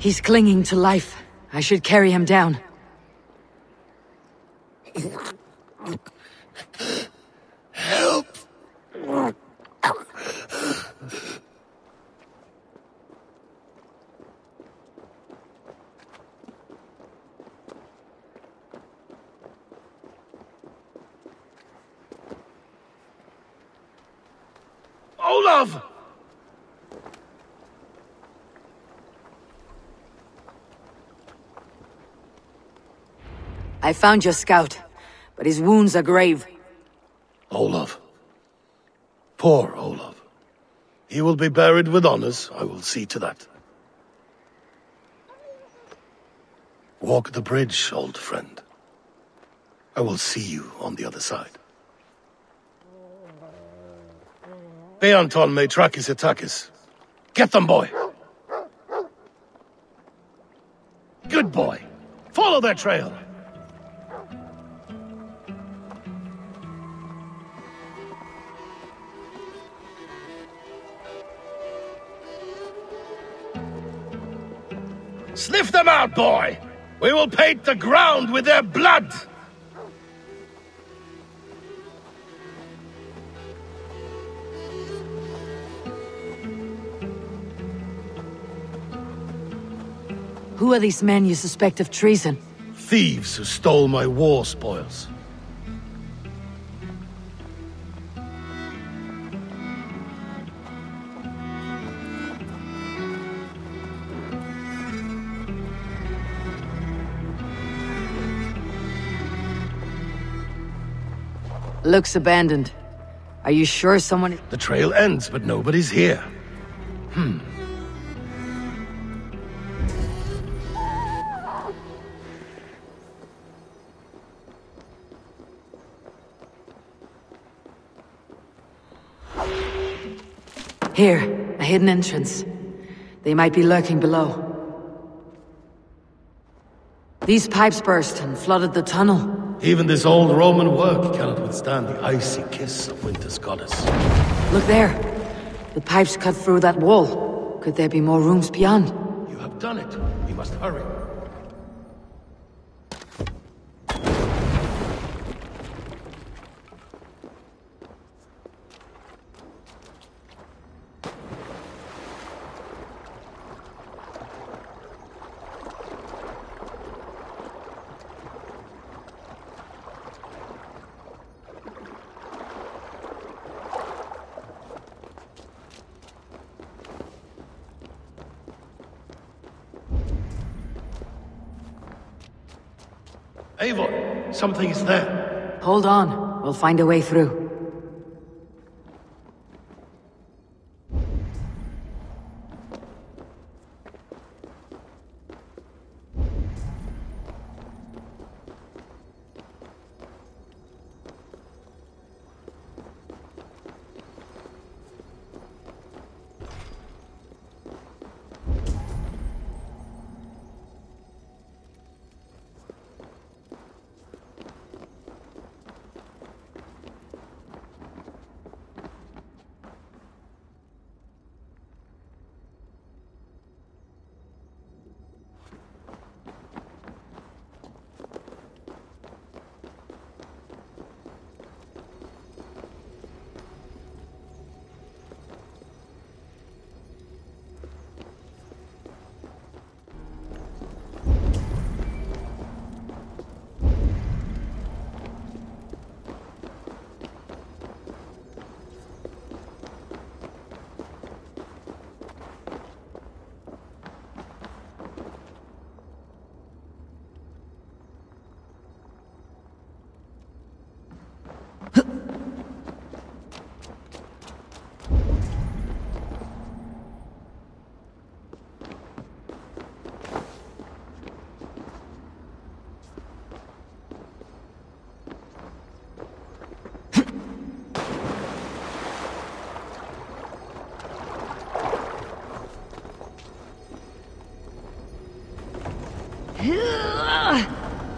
He's clinging to life. I should carry him down. Help! Olaf! I found your scout, but his wounds are grave. Olaf. Poor Olaf. He will be buried with honors, I will see to that. Walk the bridge, old friend. I will see you on the other side. Beanton may track his attackers. Get them, boy! Good boy! Follow their trail! Sniff them out, boy! We will paint the ground with their blood! Who are these men you suspect of treason? Thieves who stole my war spoils. Looks abandoned. Are you sure someone is- The trail ends, but nobody's here. Hmm. Here, a hidden entrance. They might be lurking below. These pipes burst and flooded the tunnel. Even this old Roman work cannot withstand the icy kiss of winter's goddess. Look there! The pipes cut through that wall. Could there be more rooms beyond? You have done it. We must hurry. Eivor, something's there. Hold on. We'll find a way through.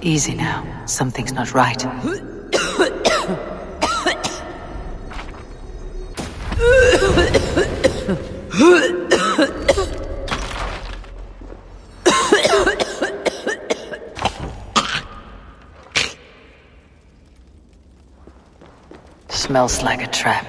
Easy now. Something's not right. Smells like a trap.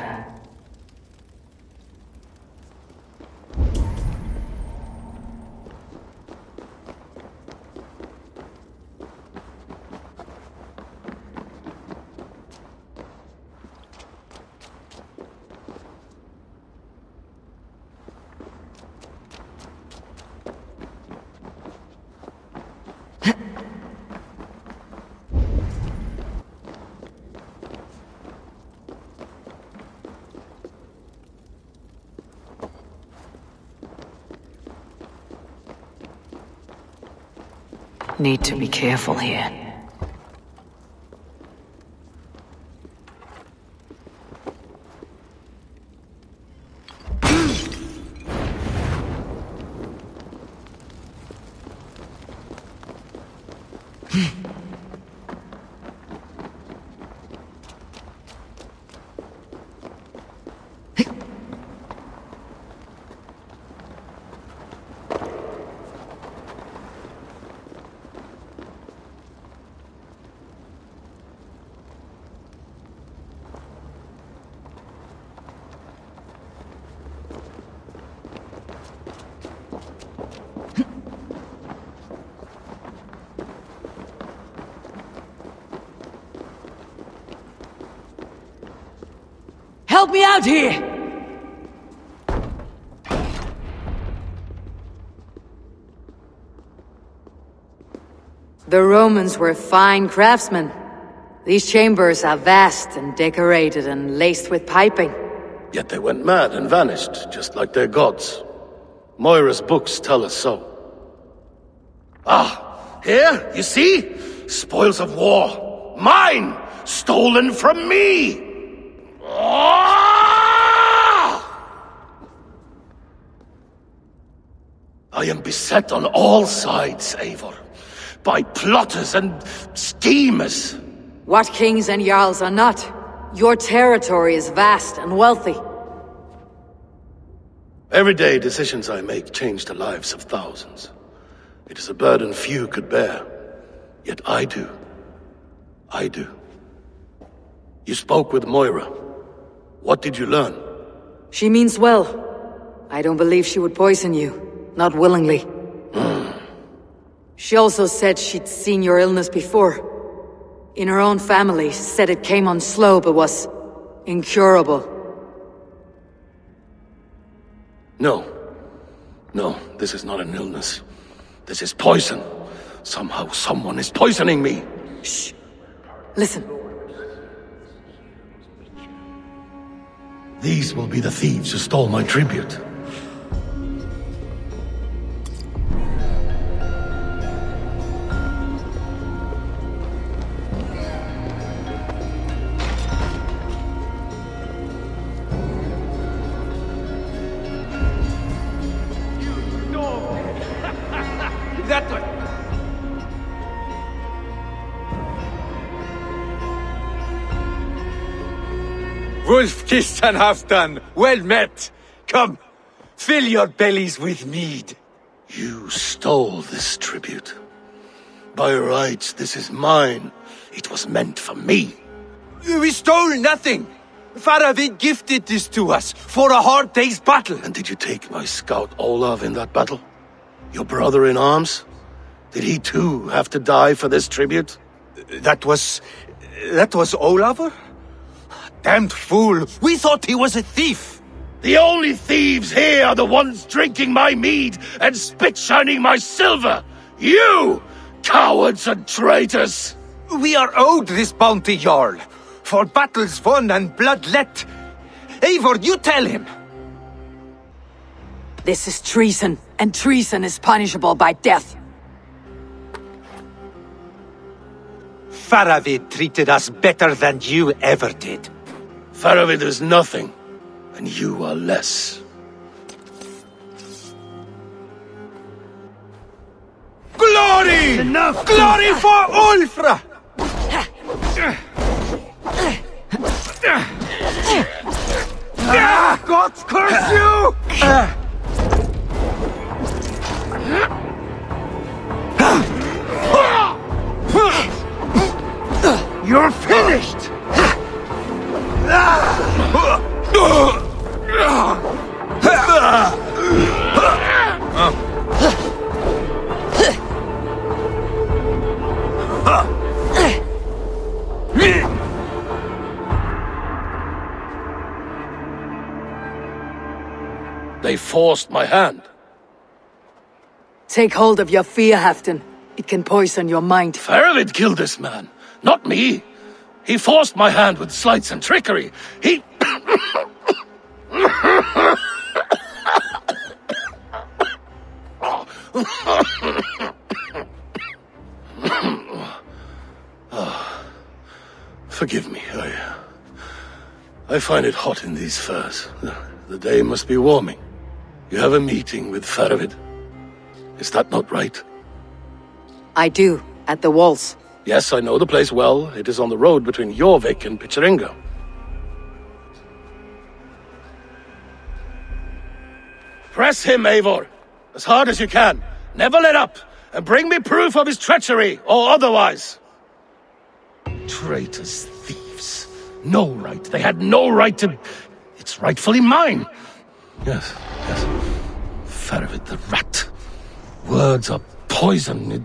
Need to be careful here. Help me out here! The Romans were fine craftsmen. These chambers are vast and decorated and laced with piping. Yet they went mad and vanished, just like their gods. Moira's books tell us so. Ah, here, you see? Spoils of war. Mine! Stolen from me! I am beset on all sides, Eivor, by plotters and schemers. What kings and jarls are not? Your territory is vast and wealthy. Every day decisions I make change the lives of thousands. It is a burden few could bear. Yet I do. I do. You spoke with Moira. What did you learn? She means well. I don't believe she would poison you. Not willingly. Mm. She also said she'd seen your illness before. In her own family, said it came on slow but was incurable. No. No, this is not an illness. This is poison. Somehow someone is poisoning me. Shh. Listen. These will be the thieves who stole my tribute. Wolfkist and Halfdan, well met. Come, fill your bellies with mead. You stole this tribute. By rights, this is mine. It was meant for me. We stole nothing. Faravid gifted this to us for a hard day's battle. And did you take my scout Olaf in that battle? Your brother in arms? Did he too have to die for this tribute? That was... that was Olafur? Damned fool! We thought he was a thief! The only thieves here are the ones drinking my mead and spit-shining my silver! You! Cowards and traitors! We are owed this bounty, Jarl, for battles won and blood let. Eivor, you tell him! This is treason, and treason is punishable by death. Faravid treated us better than you ever did. Faravid is nothing, and you are less. Glory! Enough! Glory for Ulfra! Ah, God curse you! You're finished! They forced my hand. Take hold of your fear, Halfdan. It can poison your mind. Faravid killed this man, not me. He forced my hand with slights and trickery. He... oh, forgive me. I, I find it hot in these furs. The, the day must be warming. You have a meeting with Faravid. Is that not right? I do, at the walls. Yes, I know the place well. It is on the road between Jorvik and Picheringo. Press him, Eivor, as hard as you can. Never let up, and bring me proof of his treachery, or otherwise. Traitors, thieves. No right. They had no right to... It's rightfully mine. Yes, yes. Faravid the rat. Words are poison. It...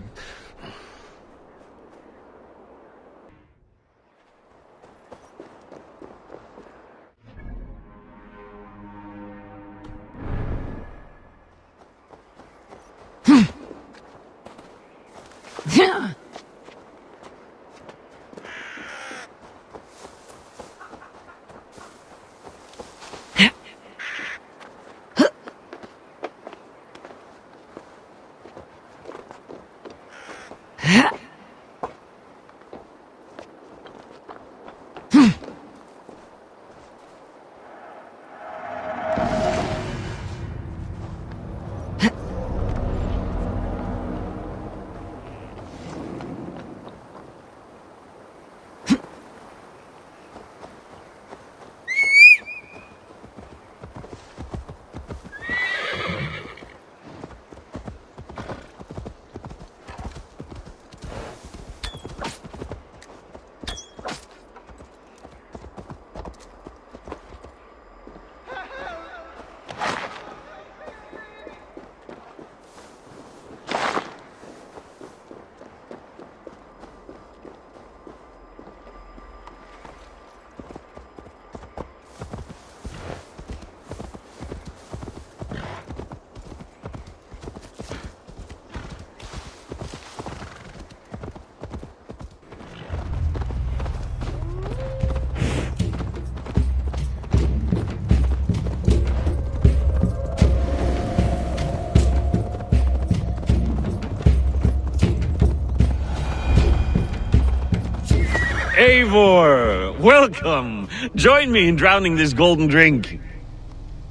Eivor, welcome. Join me in drowning this golden drink.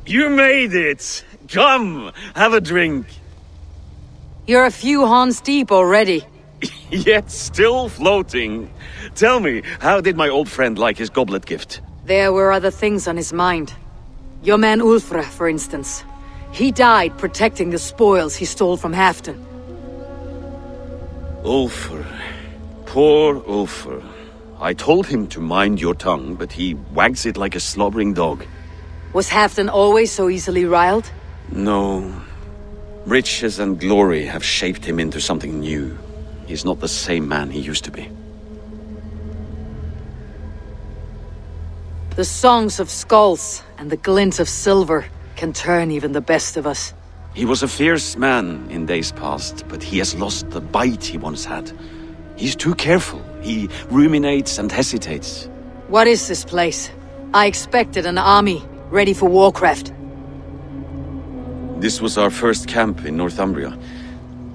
You made it. Come, have a drink. You're a few horns deep already. Yet still floating. Tell me, how did my old friend like his goblet gift? There were other things on his mind. Your man Ulfra, for instance. He died protecting the spoils he stole from Halfdan. Ulfra. Poor Ulfra. I told him to mind your tongue, but he wags it like a slobbering dog. Was Halfdan always so easily riled? No. Riches and glory have shaped him into something new. He's not the same man he used to be. The songs of skulls and the glint of silver can turn even the best of us. He was a fierce man in days past, but he has lost the bite he once had. He's too careful. He ruminates and hesitates. What is this place? I expected an army ready for Warcraft. This was our first camp in Northumbria.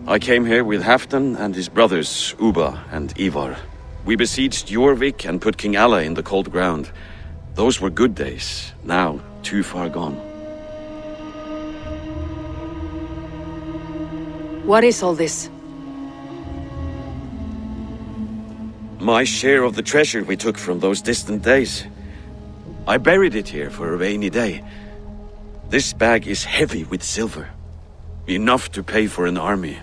I came here with Halfdan and his brothers, Ubba and Ivar. We besieged Jorvik and put King Alla in the cold ground. Those were good days, now too far gone. What is all this? My share of the treasure we took from those distant days. I buried it here for a rainy day. This bag is heavy with silver. Enough to pay for an army.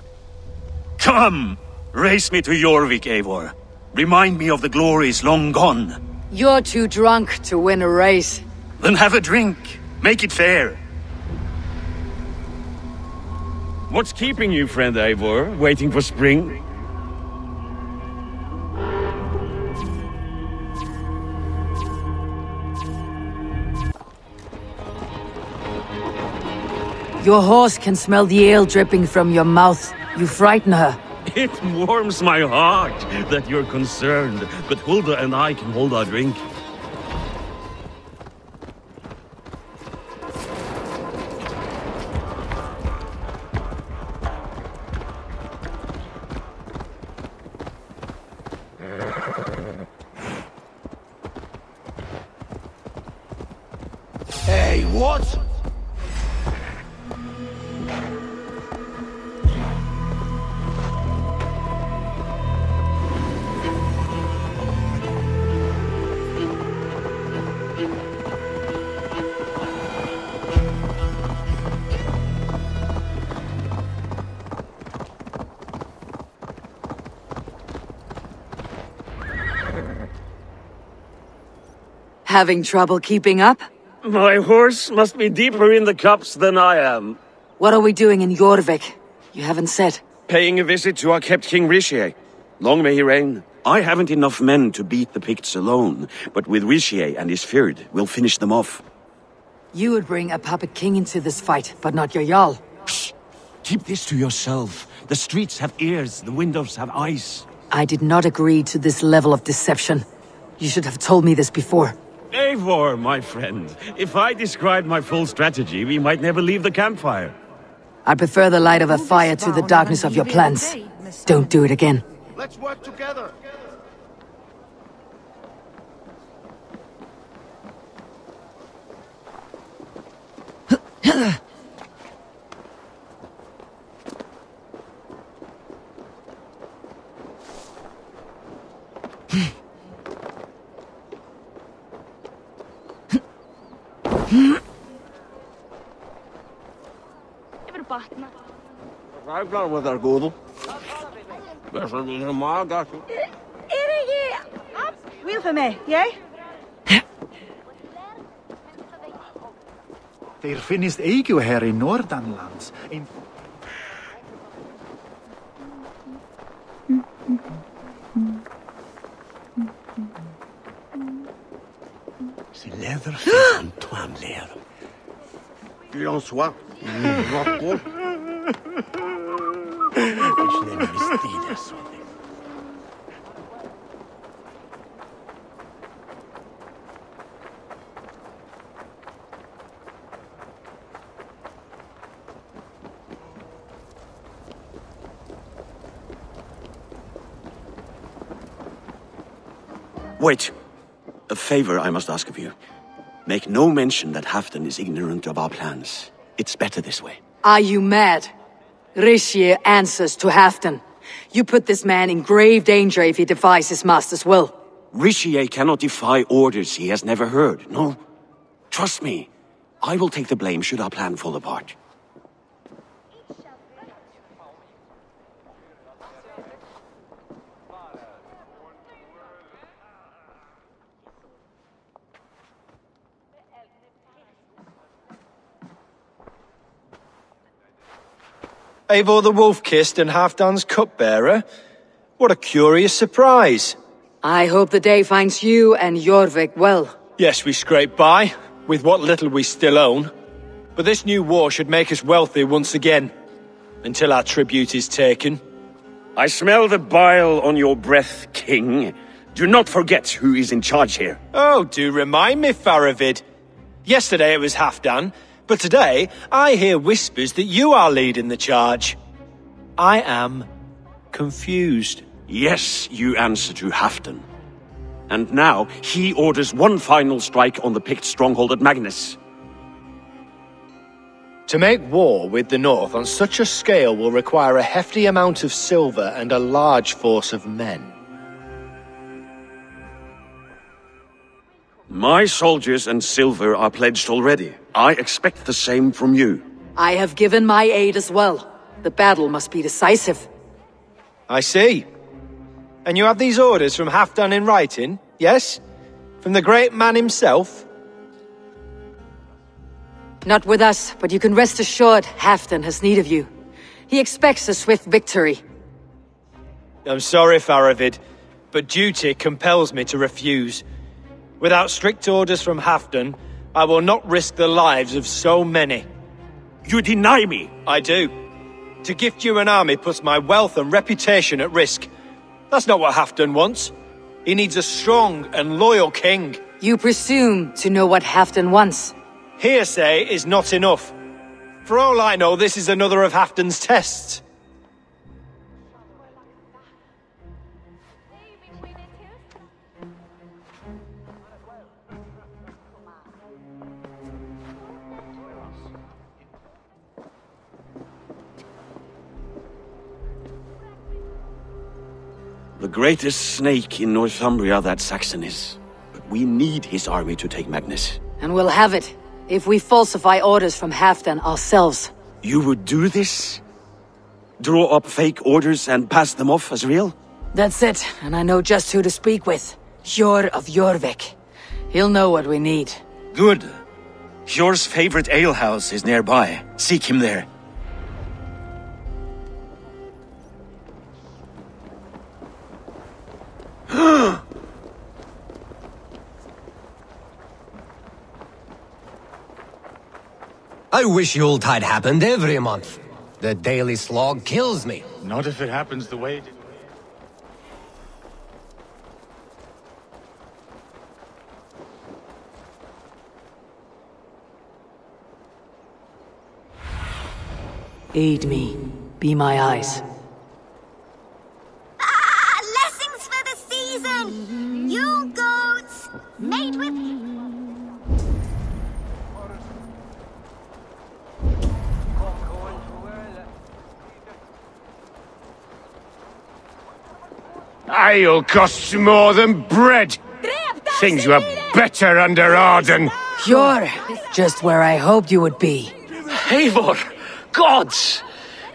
Come! Race me to Jorvik, Eivor. Remind me of the glories long gone. You're too drunk to win a race. Then have a drink. Make it fair. What's keeping you, friend Eivor? Waiting for spring? Your horse can smell the ale dripping from your mouth. You frighten her. It warms my heart that you're concerned, but Hulda and I can hold our drink. Hey, what? Having trouble keeping up? My horse must be deeper in the cups than I am. What are we doing in Jorvik? You haven't said. Paying a visit to our kept King Ricsige. Long may he reign. I haven't enough men to beat the Picts alone, but with Ricsige and his Fyrd, we'll finish them off. You would bring a puppet king into this fight, but not your Jarl. Shh! Keep this to yourself. The streets have ears, the windows have eyes. I did not agree to this level of deception. You should have told me this before. Eivor, my friend. If I described my full strategy, we might never leave the campfire. I prefer the light of a fire to the darkness of your plans. Don't do it again. Let's work together. I've got with our Godel. That's a little mild, got you. Up, wheel for me, yeah? There finnest ego here in Nordanlands. In. C'est leather Antoine Lear. Qu'il en soit. Wait! A favor I must ask of you. Make no mention that Halfdan is ignorant of our plans. It's better this way. Are you mad? Ricsige answers to Halfdan. You put this man in grave danger if he defies his master's will. Ricsige cannot defy orders he has never heard, no? Trust me, I will take the blame should our plan fall apart. Eivor the Wolfkist and Halfdan's cupbearer? What a curious surprise! I hope the day finds you and Jorvik well. Yes, we scraped by, with what little we still own. But this new war should make us wealthy once again, until our tribute is taken. I smell the bile on your breath, King. Do not forget who is in charge here. Oh, do remind me, Faravid. Yesterday it was Halfdan. But today, I hear whispers that you are leading the charge. I am confused. Yes, you answer to Halfdan. And now, he orders one final strike on the Pict stronghold at Magnus. To make war with the North on such a scale will require a hefty amount of silver and a large force of men. My soldiers and silver are pledged already. I expect the same from you. I have given my aid as well. The battle must be decisive. I see. And you have these orders from Halfdan in writing, yes? From the great man himself? Not with us, but you can rest assured Halfdan has need of you. He expects a swift victory. I'm sorry, Faravid, but duty compels me to refuse. Without strict orders from Halfdan, I will not risk the lives of so many. You deny me? I do. To gift you an army puts my wealth and reputation at risk. That's not what Halfdan wants. He needs a strong and loyal king. You presume to know what Halfdan wants. Hearsay is not enough. For all I know, this is another of Halfdan's tests. The greatest snake in Northumbria, that Saxon is. But we need his army to take Magnus. And we'll have it, if we falsify orders from Halfdan ourselves. You would do this? Draw up fake orders and pass them off as real? That's it, and I know just who to speak with. Jor of Jorvik. He'll know what we need. Good. Jor's favorite alehouse is nearby. Seek him there. I wish Yuletide happened every month. The daily slog kills me. Not if it happens the way it did. Aid me. Be my eyes. Ah! Blessings for the season! Yule goats! Made with... I'll cost you more than bread! Things were better under Arden! You're just where I hoped you would be. Eivor! Gods!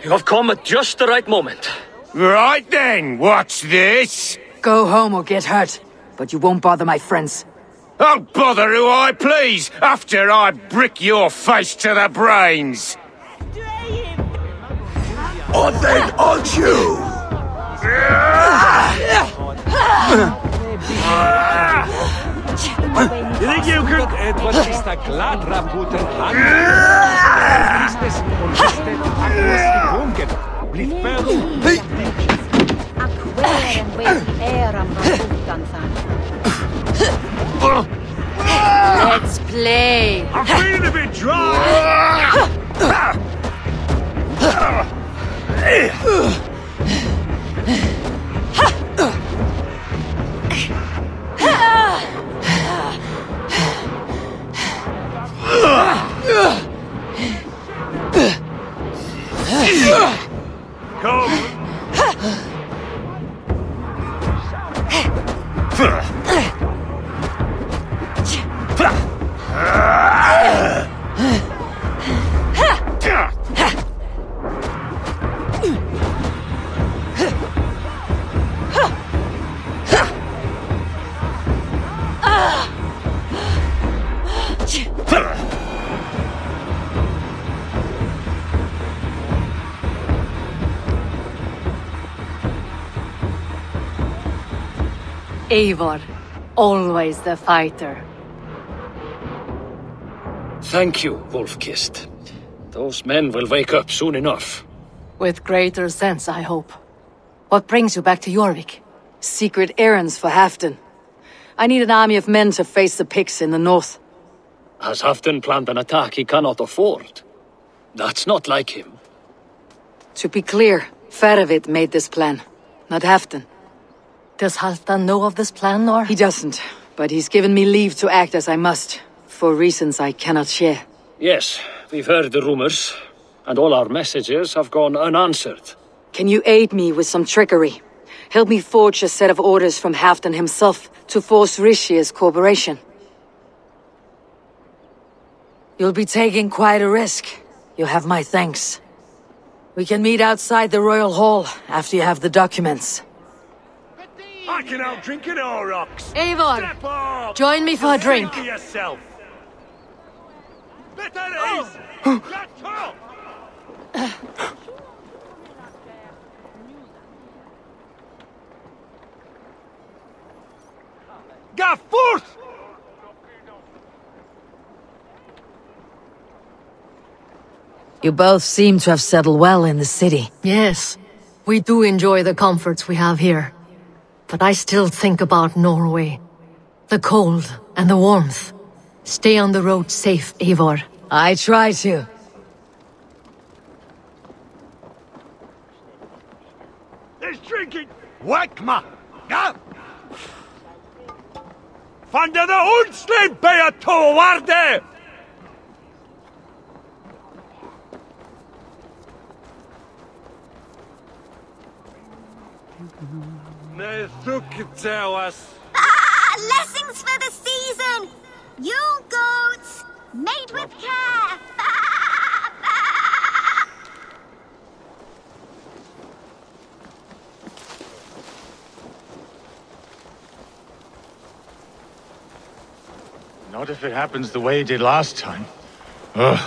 You have come at just the right moment. Right then, watch this! Go home or get hurt, but you won't bother my friends. I'll bother who I please, after I brick your face to the brains! On then, on you! Let's play. I'm feeling a bit dry. Eivor, always the fighter. Thank you, Wolfkist. Those men will wake up soon enough. With greater sense, I hope. What brings you back to Jorvik? Secret errands for Halfdan. I need an army of men to face the Picts in the north. Has Halfdan planned an attack he cannot afford? That's not like him. To be clear, Faravid made this plan, not Halfdan. Does Halfdan know of this plan, Nor? He doesn't, but he's given me leave to act as I must, for reasons I cannot share. Yes, we've heard the rumors, and all our messages have gone unanswered. Can you aid me with some trickery? Help me forge a set of orders from Halfdan himself to force Ricsigue's cooperation. You'll be taking quite a risk. You'll have my thanks. We can meet outside the Royal Hall after you have the documents. I can outdrink it all, rocks. Eivor, join me for a drink. Yourself. Go forth! You both seem to have settled well in the city. Yes, we do enjoy the comforts we have here. But I still think about Norway. The cold and the warmth. Stay on the road safe, Eivor. I try to. There's drinking! Wake me! Go! Funder the Unsleep, be a towarde! Ah, blessings for the season! Yule goats, made with care! Not if it happens the way it did last time. Ugh.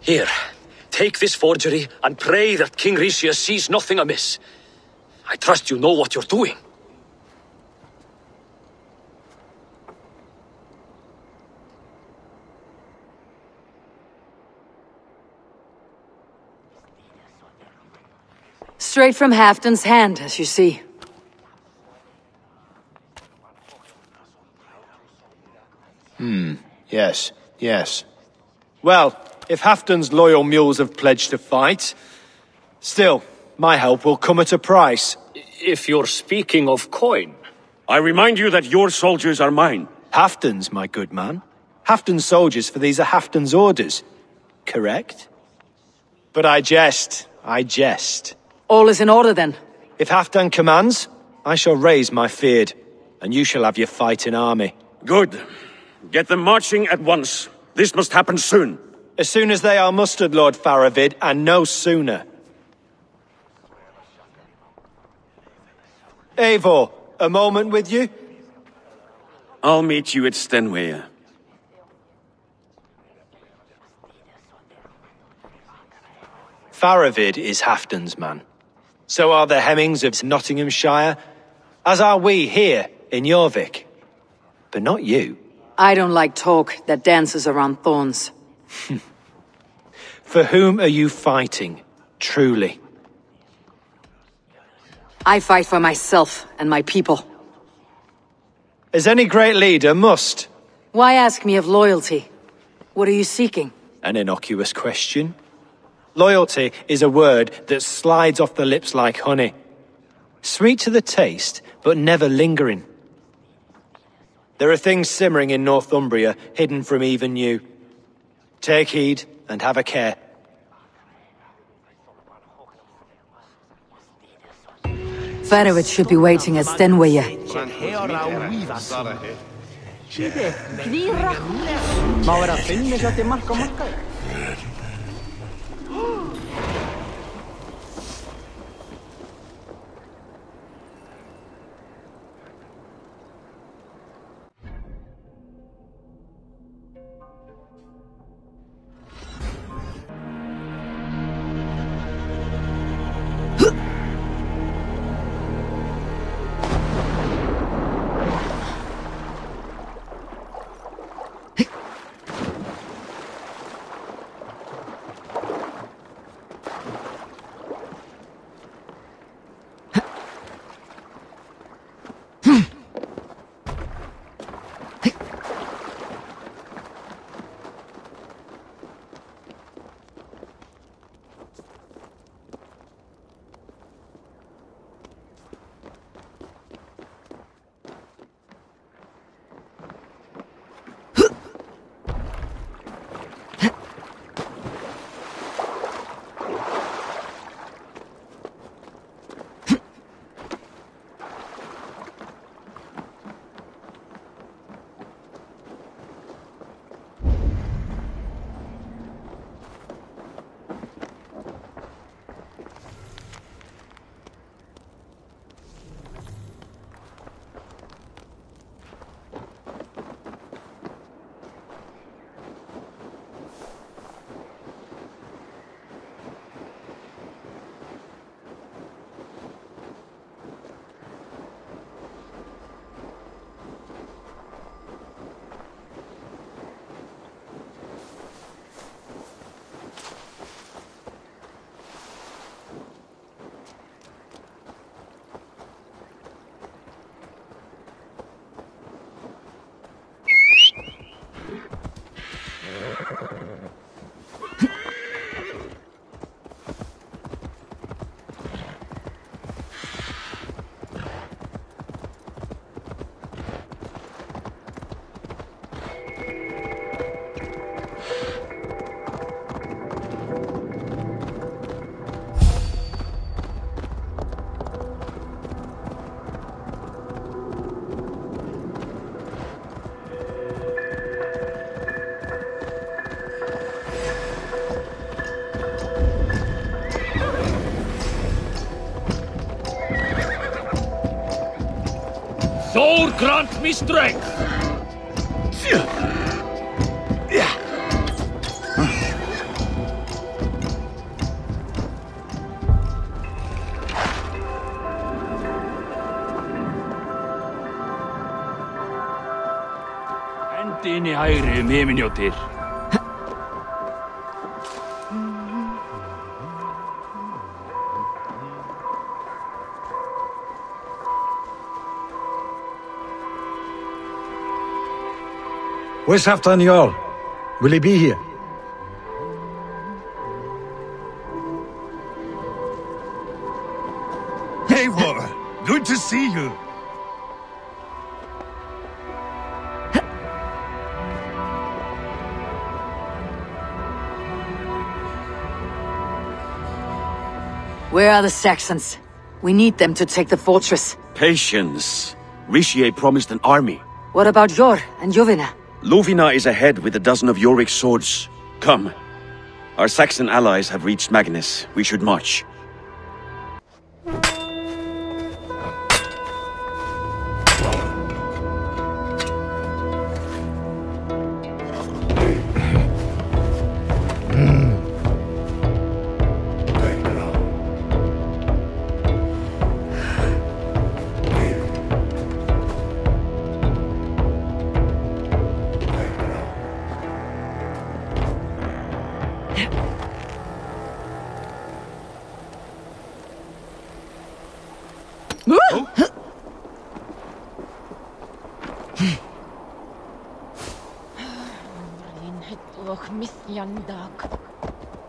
Here, take this forgery and pray that King Ricsige sees nothing amiss. I trust you know what you're doing. Straight from Halfdan's hand, as you see. Hmm, yes, yes. Well... if Halfdan's loyal mules have pledged to fight, still, my help will come at a price. If you're speaking of coin... I remind you that your soldiers are mine. Halfdan's, my good man. Halfdan's soldiers, for these are Halfdan's orders. Correct? But I jest. I jest. All is in order, then. If Halfdan commands, I shall raise my feared, and you shall have your fighting army. Good. Get them marching at once. This must happen soon. As soon as they are mustered, Lord Faravid, and no sooner. Eivor, a moment with you? I'll meet you at Stenweir. Faravid is Halfdan's man. So are the Hemmings of Nottinghamshire, as are we here in Jorvik. But not you. I don't like talk that dances around thorns. For whom are you fighting, truly? I fight for myself and my people. As any great leader must. Why ask me of loyalty? What are you seeking? An innocuous question. Loyalty is a word that slides off the lips like honey. sweet to the taste, but never lingering. There are things simmering in Northumbria, hidden from even you. Take heed and have a care. Faravid should be waiting at Stenweir. Thor, grant me strength! Hendi inn í hægri um himinjótir. Where's Halfdan Jor? Will he be here? Eivor, good to see you. Where are the Saxons? We need them to take the fortress. Patience. Ricsige promised an army. What about Jor and Jovina? Lufina is ahead with a dozen of Jorvik's swords. Come. Our Saxon allies have reached Magnus. We should march.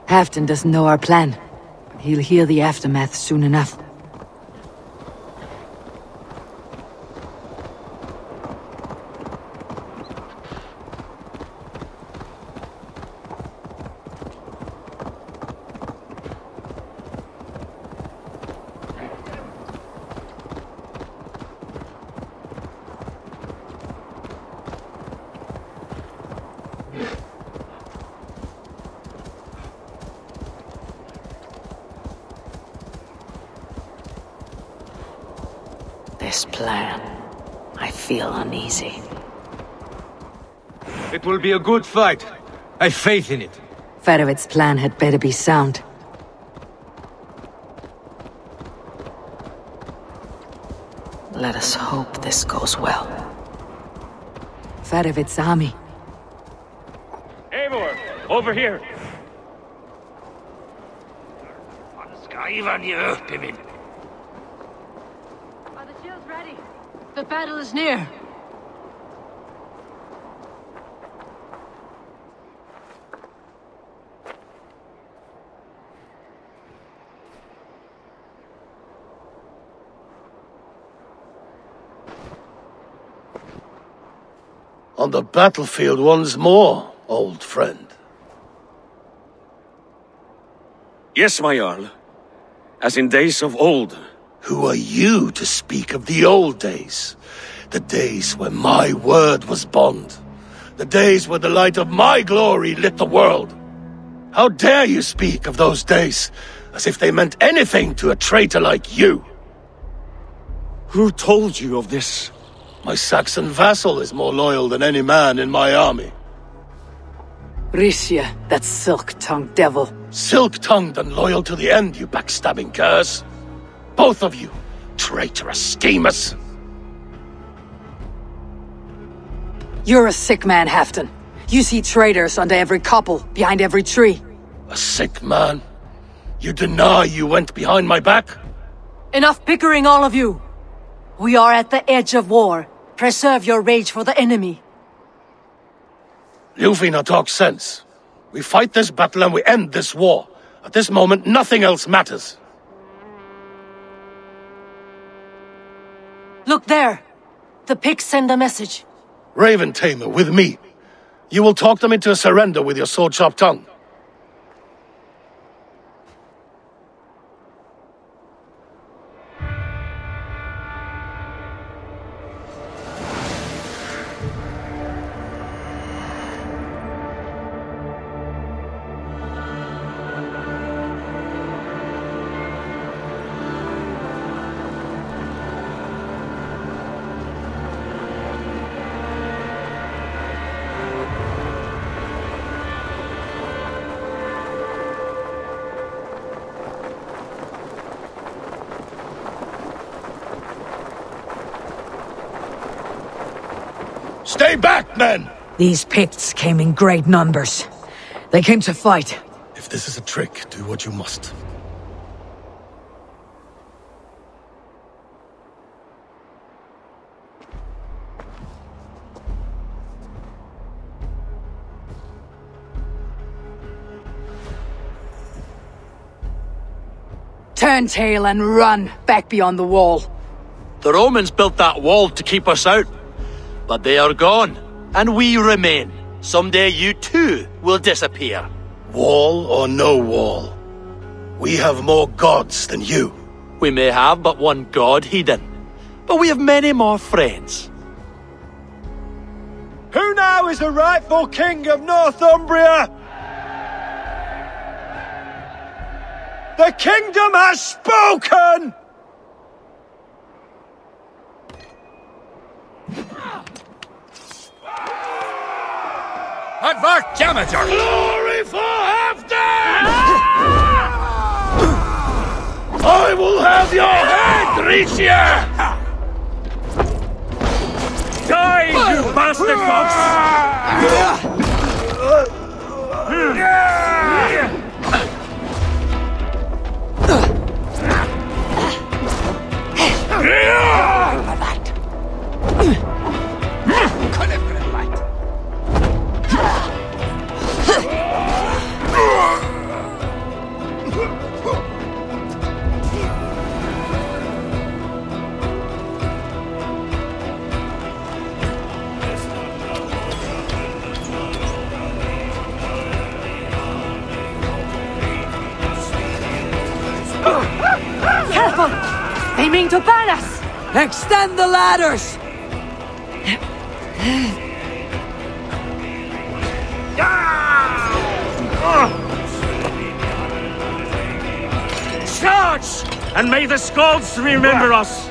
Halfdan doesn't know our plan, but he'll hear the aftermath soon enough. this plan. I feel uneasy. It will be a good fight. I've faith in it. Faravid's plan had better be sound. Let us hope this goes well. Faravid's army. Eivor, over here! Ivan, you women. Are the shields ready? The battle is near. On the battlefield once more, old friend. Yes, my Jarl. As in days of old. Who are you to speak of the old days? The days when my word was bond. The days where the light of my glory lit the world. How dare you speak of those days, as if they meant anything to a traitor like you? Who told you of this? My Saxon vassal is more loyal than any man in my army. Ricsige, that silk-tongued devil. Silk-tongued and loyal to the end, you backstabbing curse. Both of you, traitorous schemers. You're a sick man, Halfdan. You see traitors under every couple, behind every tree. A sick man? You deny you went behind my back? Enough bickering, all of you. We are at the edge of war. Preserve your rage for the enemy. Lufina talks sense. We fight this battle and we end this war. At this moment, nothing else matters. Look there! The Picts send a message. Raven Tamer, with me. You will talk them into a surrender with your sword-sharp tongue. Stay back, men! These Picts came in great numbers. They came to fight. If this is a trick, do what you must. Turn tail and run back beyond the wall. The Romans built that wall to keep us out. But they are gone, and we remain. Someday you too will disappear. Wall or no wall, we have more gods than you. We may have but one god, heathen, but we have many more friends. Who now is the rightful king of Northumbria? The kingdom has spoken! Advert Jamager! Glory for Halfdan! I will have your head, Ricsige! Die, you bastard fox! Careful! They mean to burn us! Extend the ladders! Charge! And may the Skalds remember us!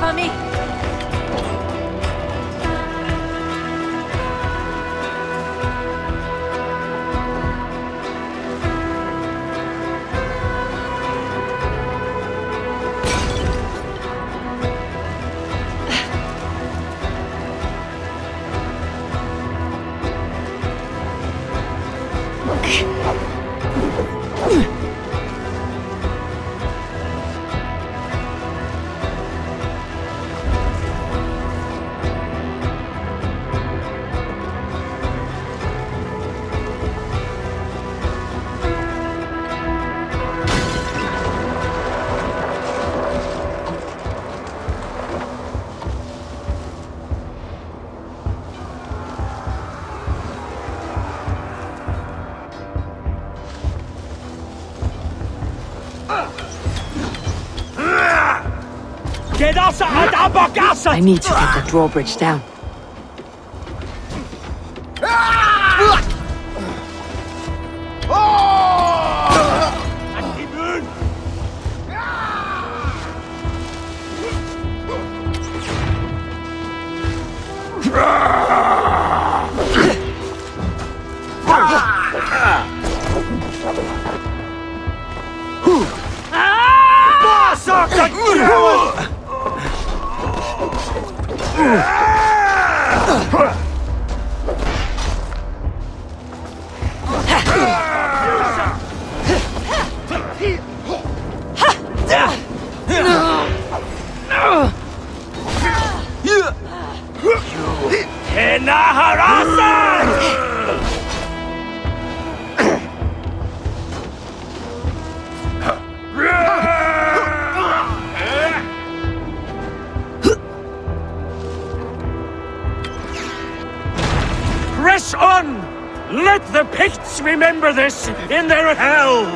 by me. I need to get the drawbridge down. Remember this in their hell!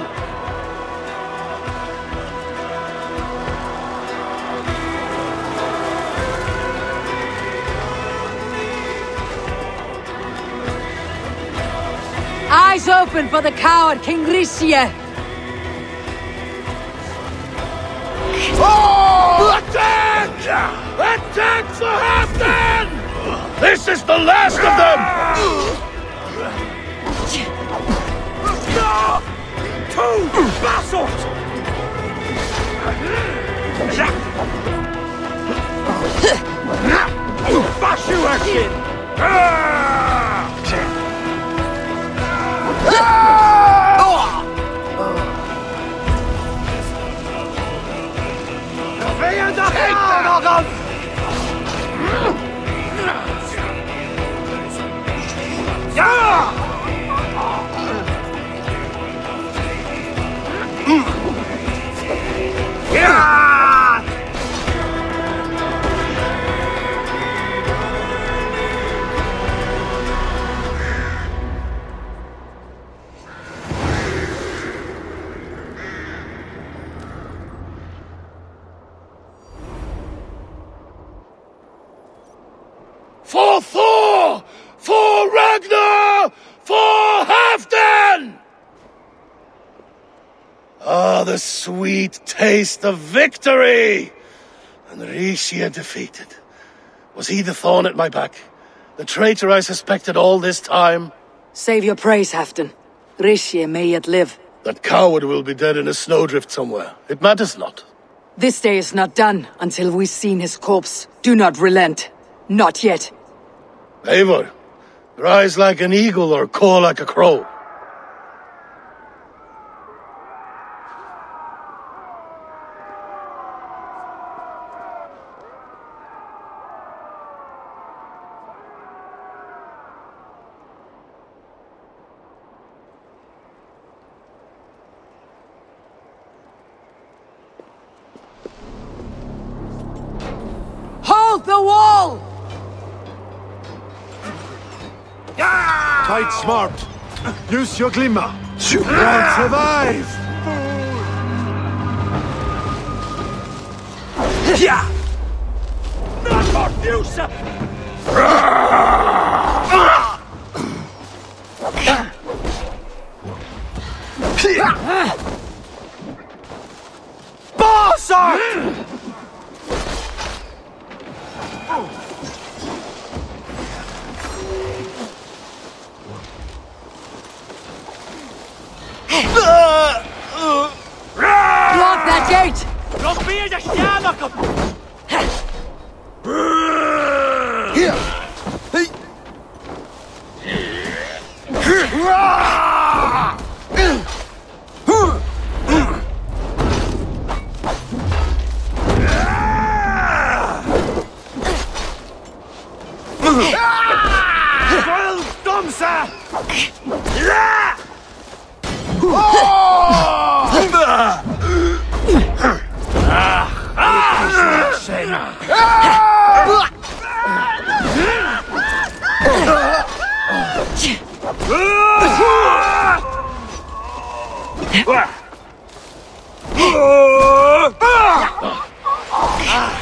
Eyes open for the coward King Ricsige! Oh! Attack! Attack for Halfdan! This is the last of them! Two bastards! Bash you again! Yeah! For Thor! For Ragnar! For Halfdan! Ah, the sweet taste of victory! And Ricsige defeated. Was he the thorn at my back? The traitor I suspected all this time? Save your praise, Halfdan. Ricsige may yet live. That coward will be dead in a snowdrift somewhere. It matters not. This day is not done until we've seen his corpse. Do not relent. Not yet. Eivor, rise like an eagle or caw like a crow. Smart. Use your glimmer. You won't survive. Yeah. Not for you, sir. Boss!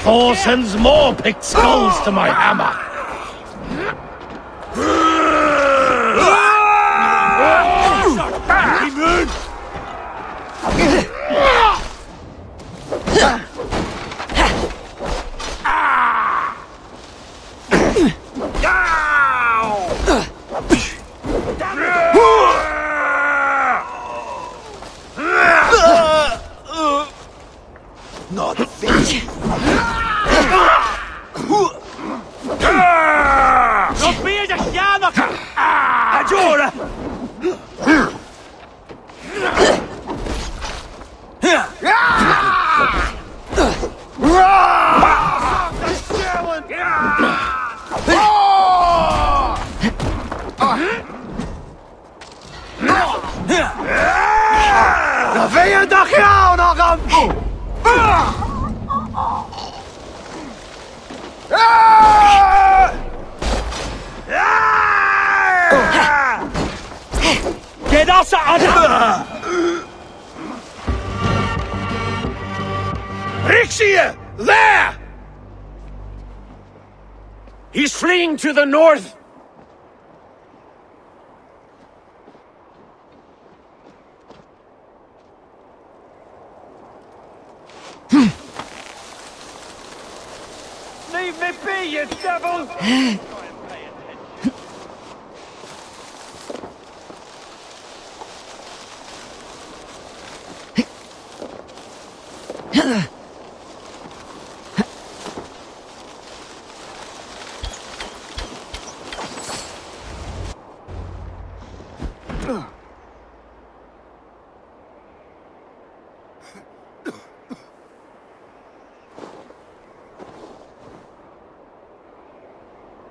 Thor sends more picked skulls to my hammer. To the north! Leave me be, you devil!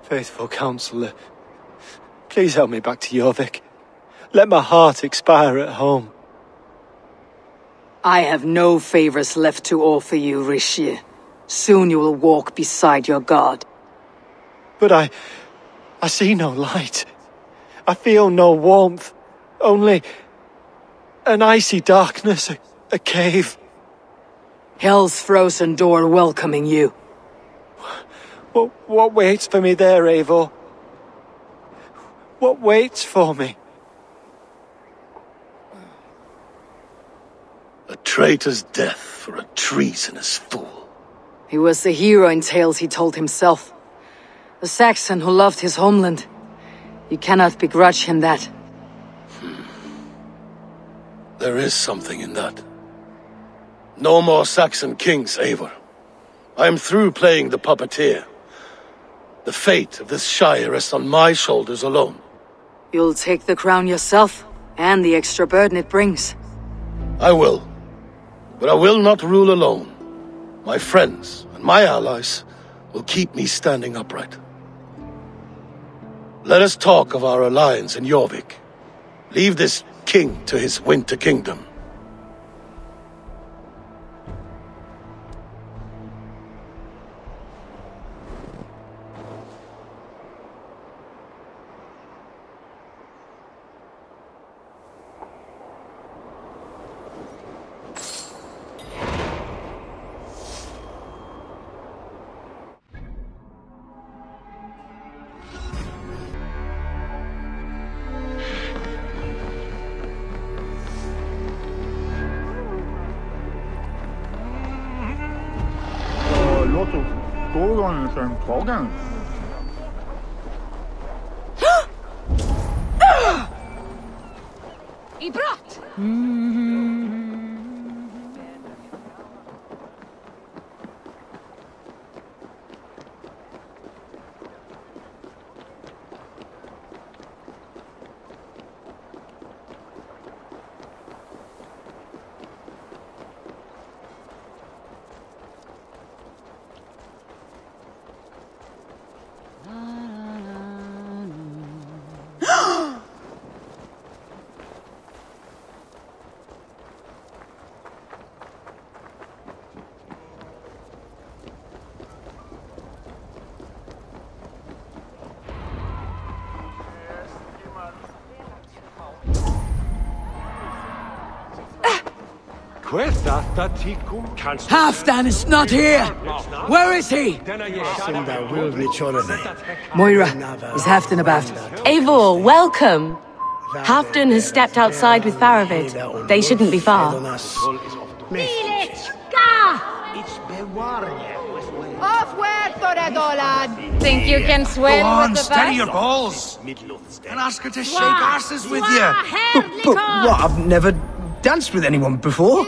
Faithful counsellor, please help me back to Jorvik. Let my heart expire at home. I have no favors left to offer you, Ricsige. Soon you will walk beside your god. But I... I see no light. I feel no warmth. Only... an icy darkness, a, a cave. Hell's frozen door welcoming you. What, what waits for me there, Eivor? What waits for me? A traitor's death for a treasonous fool. He was the hero in tales he told himself. A Saxon who loved his homeland. You cannot begrudge him that. Hmm. There is something in that. No more Saxon kings, Eivor. I am through playing the puppeteer. The fate of this Shire rests on my shoulders alone. You'll take the crown yourself, and the extra burden it brings. I will. But I will not rule alone. My friends and my allies will keep me standing upright. Let us talk of our alliance in Jorvik. Leave this king to his winter kingdom. Halfdan is not here! Where is he? Moira, is Halfdan about? Eivor, welcome! Halfdan has stepped outside with Faravid. They shouldn't be far. Think you can swim Go on, with the steady your balls! And ask her to shake asses with you! But, but what? I've never danced with anyone before.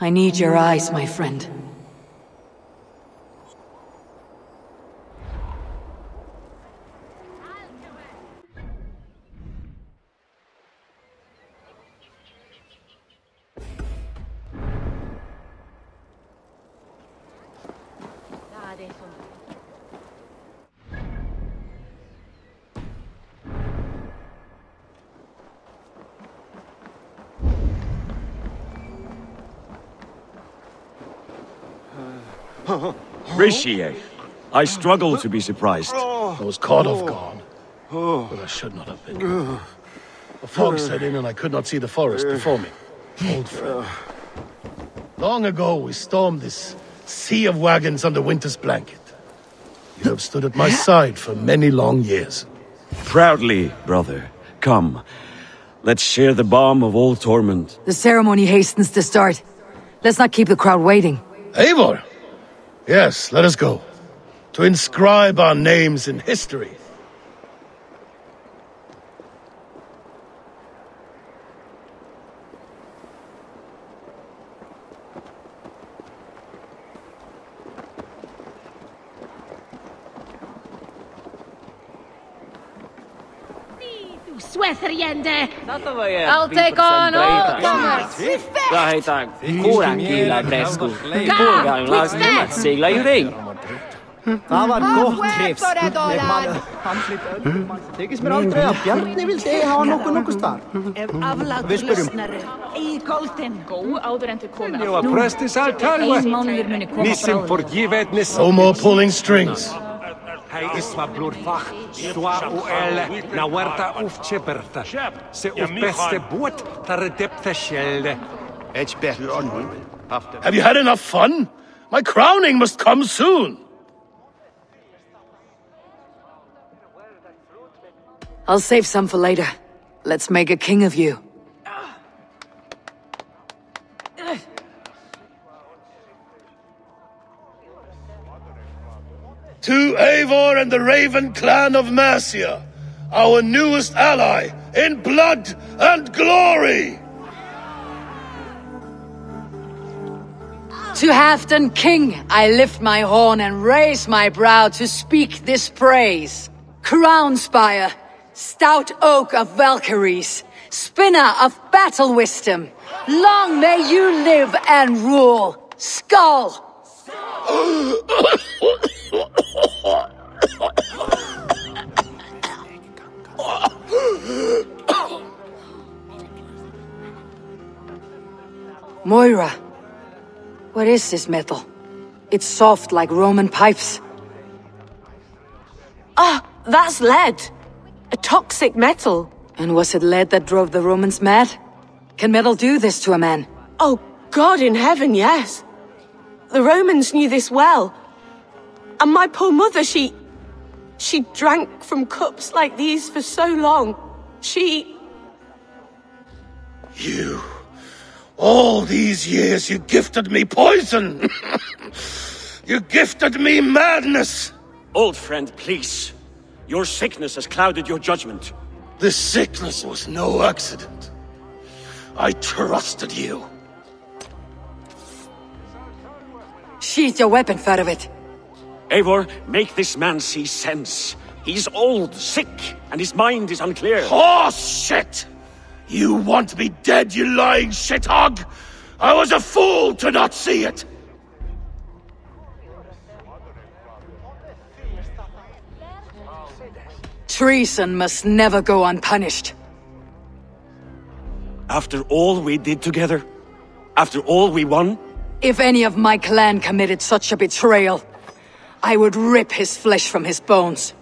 I need your eyes, my friend. Ricsige, I struggle to be surprised. I was caught off guard, but I should not have been. The fog set in and I could not see the forest before me. Old friend. Long ago we stormed this sea of wagons under winter's blanket. You have stood at my side for many long years. Proudly, brother. Come, let's share the balm of all torment. The ceremony hastens to start. Let's not keep the crowd waiting. Eivor! Yes, let us go. To inscribe our names in history. I'll take on all comers. No more pulling strings. Have you had enough fun? My crowning must come soon! I'll save some for later. Let's make a king of you. To Eivor and the Raven Clan of Mercia, our newest ally in blood and glory! To Halfdan King, I lift my horn and raise my brow to speak this praise. Crown spire, stout oak of Valkyries, spinner of battle wisdom, long may you live and rule, Skull! Moira, what is this metal? It's soft like Roman pipes. Ah, oh, that's lead! A toxic metal. And was it lead that drove the Romans mad? Can metal do this to a man? Oh, God in heaven, yes. The Romans knew this well. And my poor mother, she... she drank from cups like these for so long. She... You... all these years you gifted me poison! You gifted me madness! Old friend, please. Your sickness has clouded your judgment. This sickness was no accident. I trusted you. Sheathe your weapon, Faravid. Eivor, make this man see sense. He's old, sick, and his mind is unclear. Horse shit! You want me dead, you lying shithog! I was a fool to not see it! Treason must never go unpunished. After all we did together, after all we won... If any of my clan committed such a betrayal, I would rip his flesh from his bones.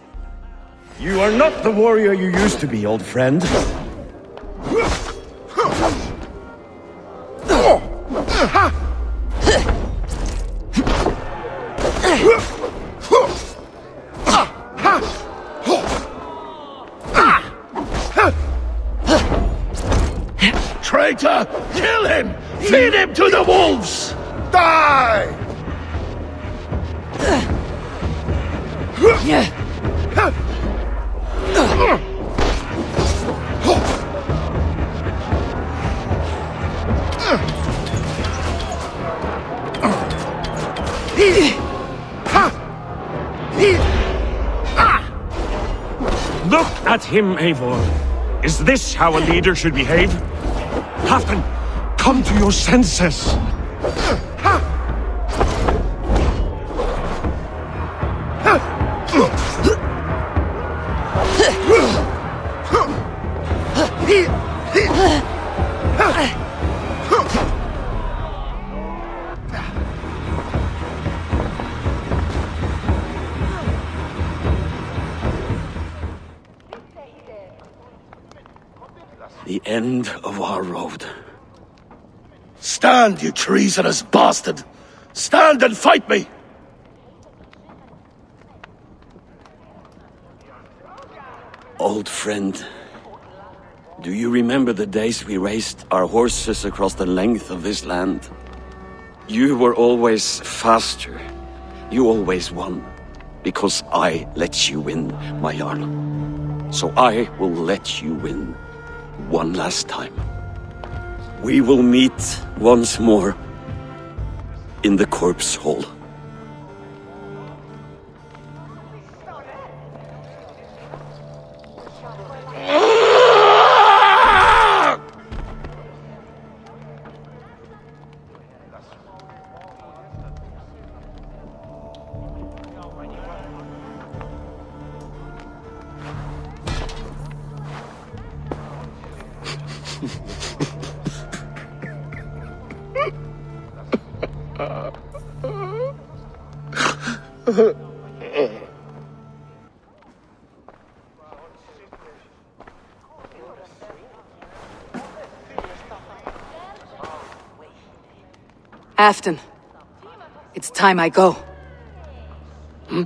You are not the warrior you used to be, old friend. Traitor! Kill him! Feed him to the wolves! Die! Look at him, Eivor. Is this how a leader should behave? Halfdan, come to your senses! The end of our road. Stand, you treasonous bastard! Stand and fight me! Old friend, do you remember the days we raced our horses across the length of this land? You were always faster. You always won. Because I let you win, my Jarl. So I will let you win. One last time. We will meet once more in the corpse hall. Halfdan, it's time I go. Hmm?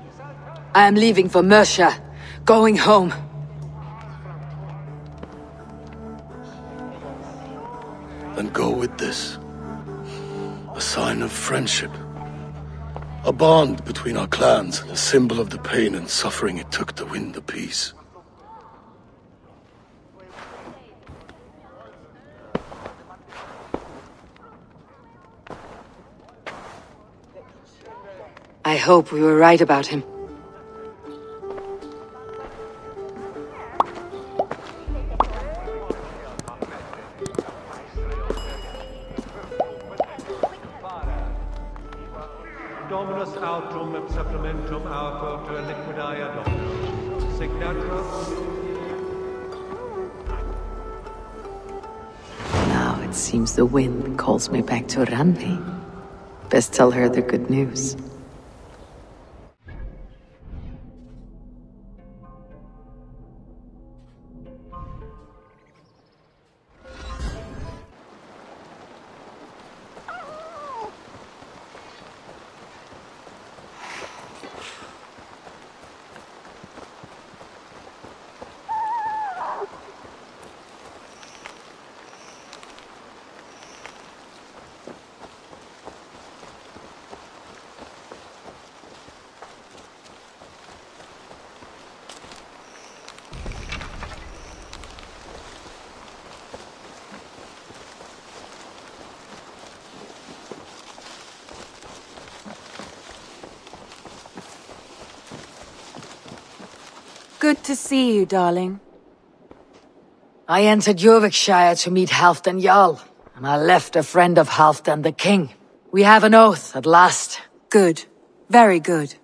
I am leaving for Mercia, going home. And go with this. A sign of friendship. A bond between our clans, and a symbol of the pain and suffering it took to win the peace. I hope we were right about him. Now it seems the wind calls me back to Randi. Best tell her the good news. Good to see you, darling. I entered Eurvicscire to meet Halfdan Jarl, and I left a friend of Halfdan the King. We have an oath at last. Good. Very good.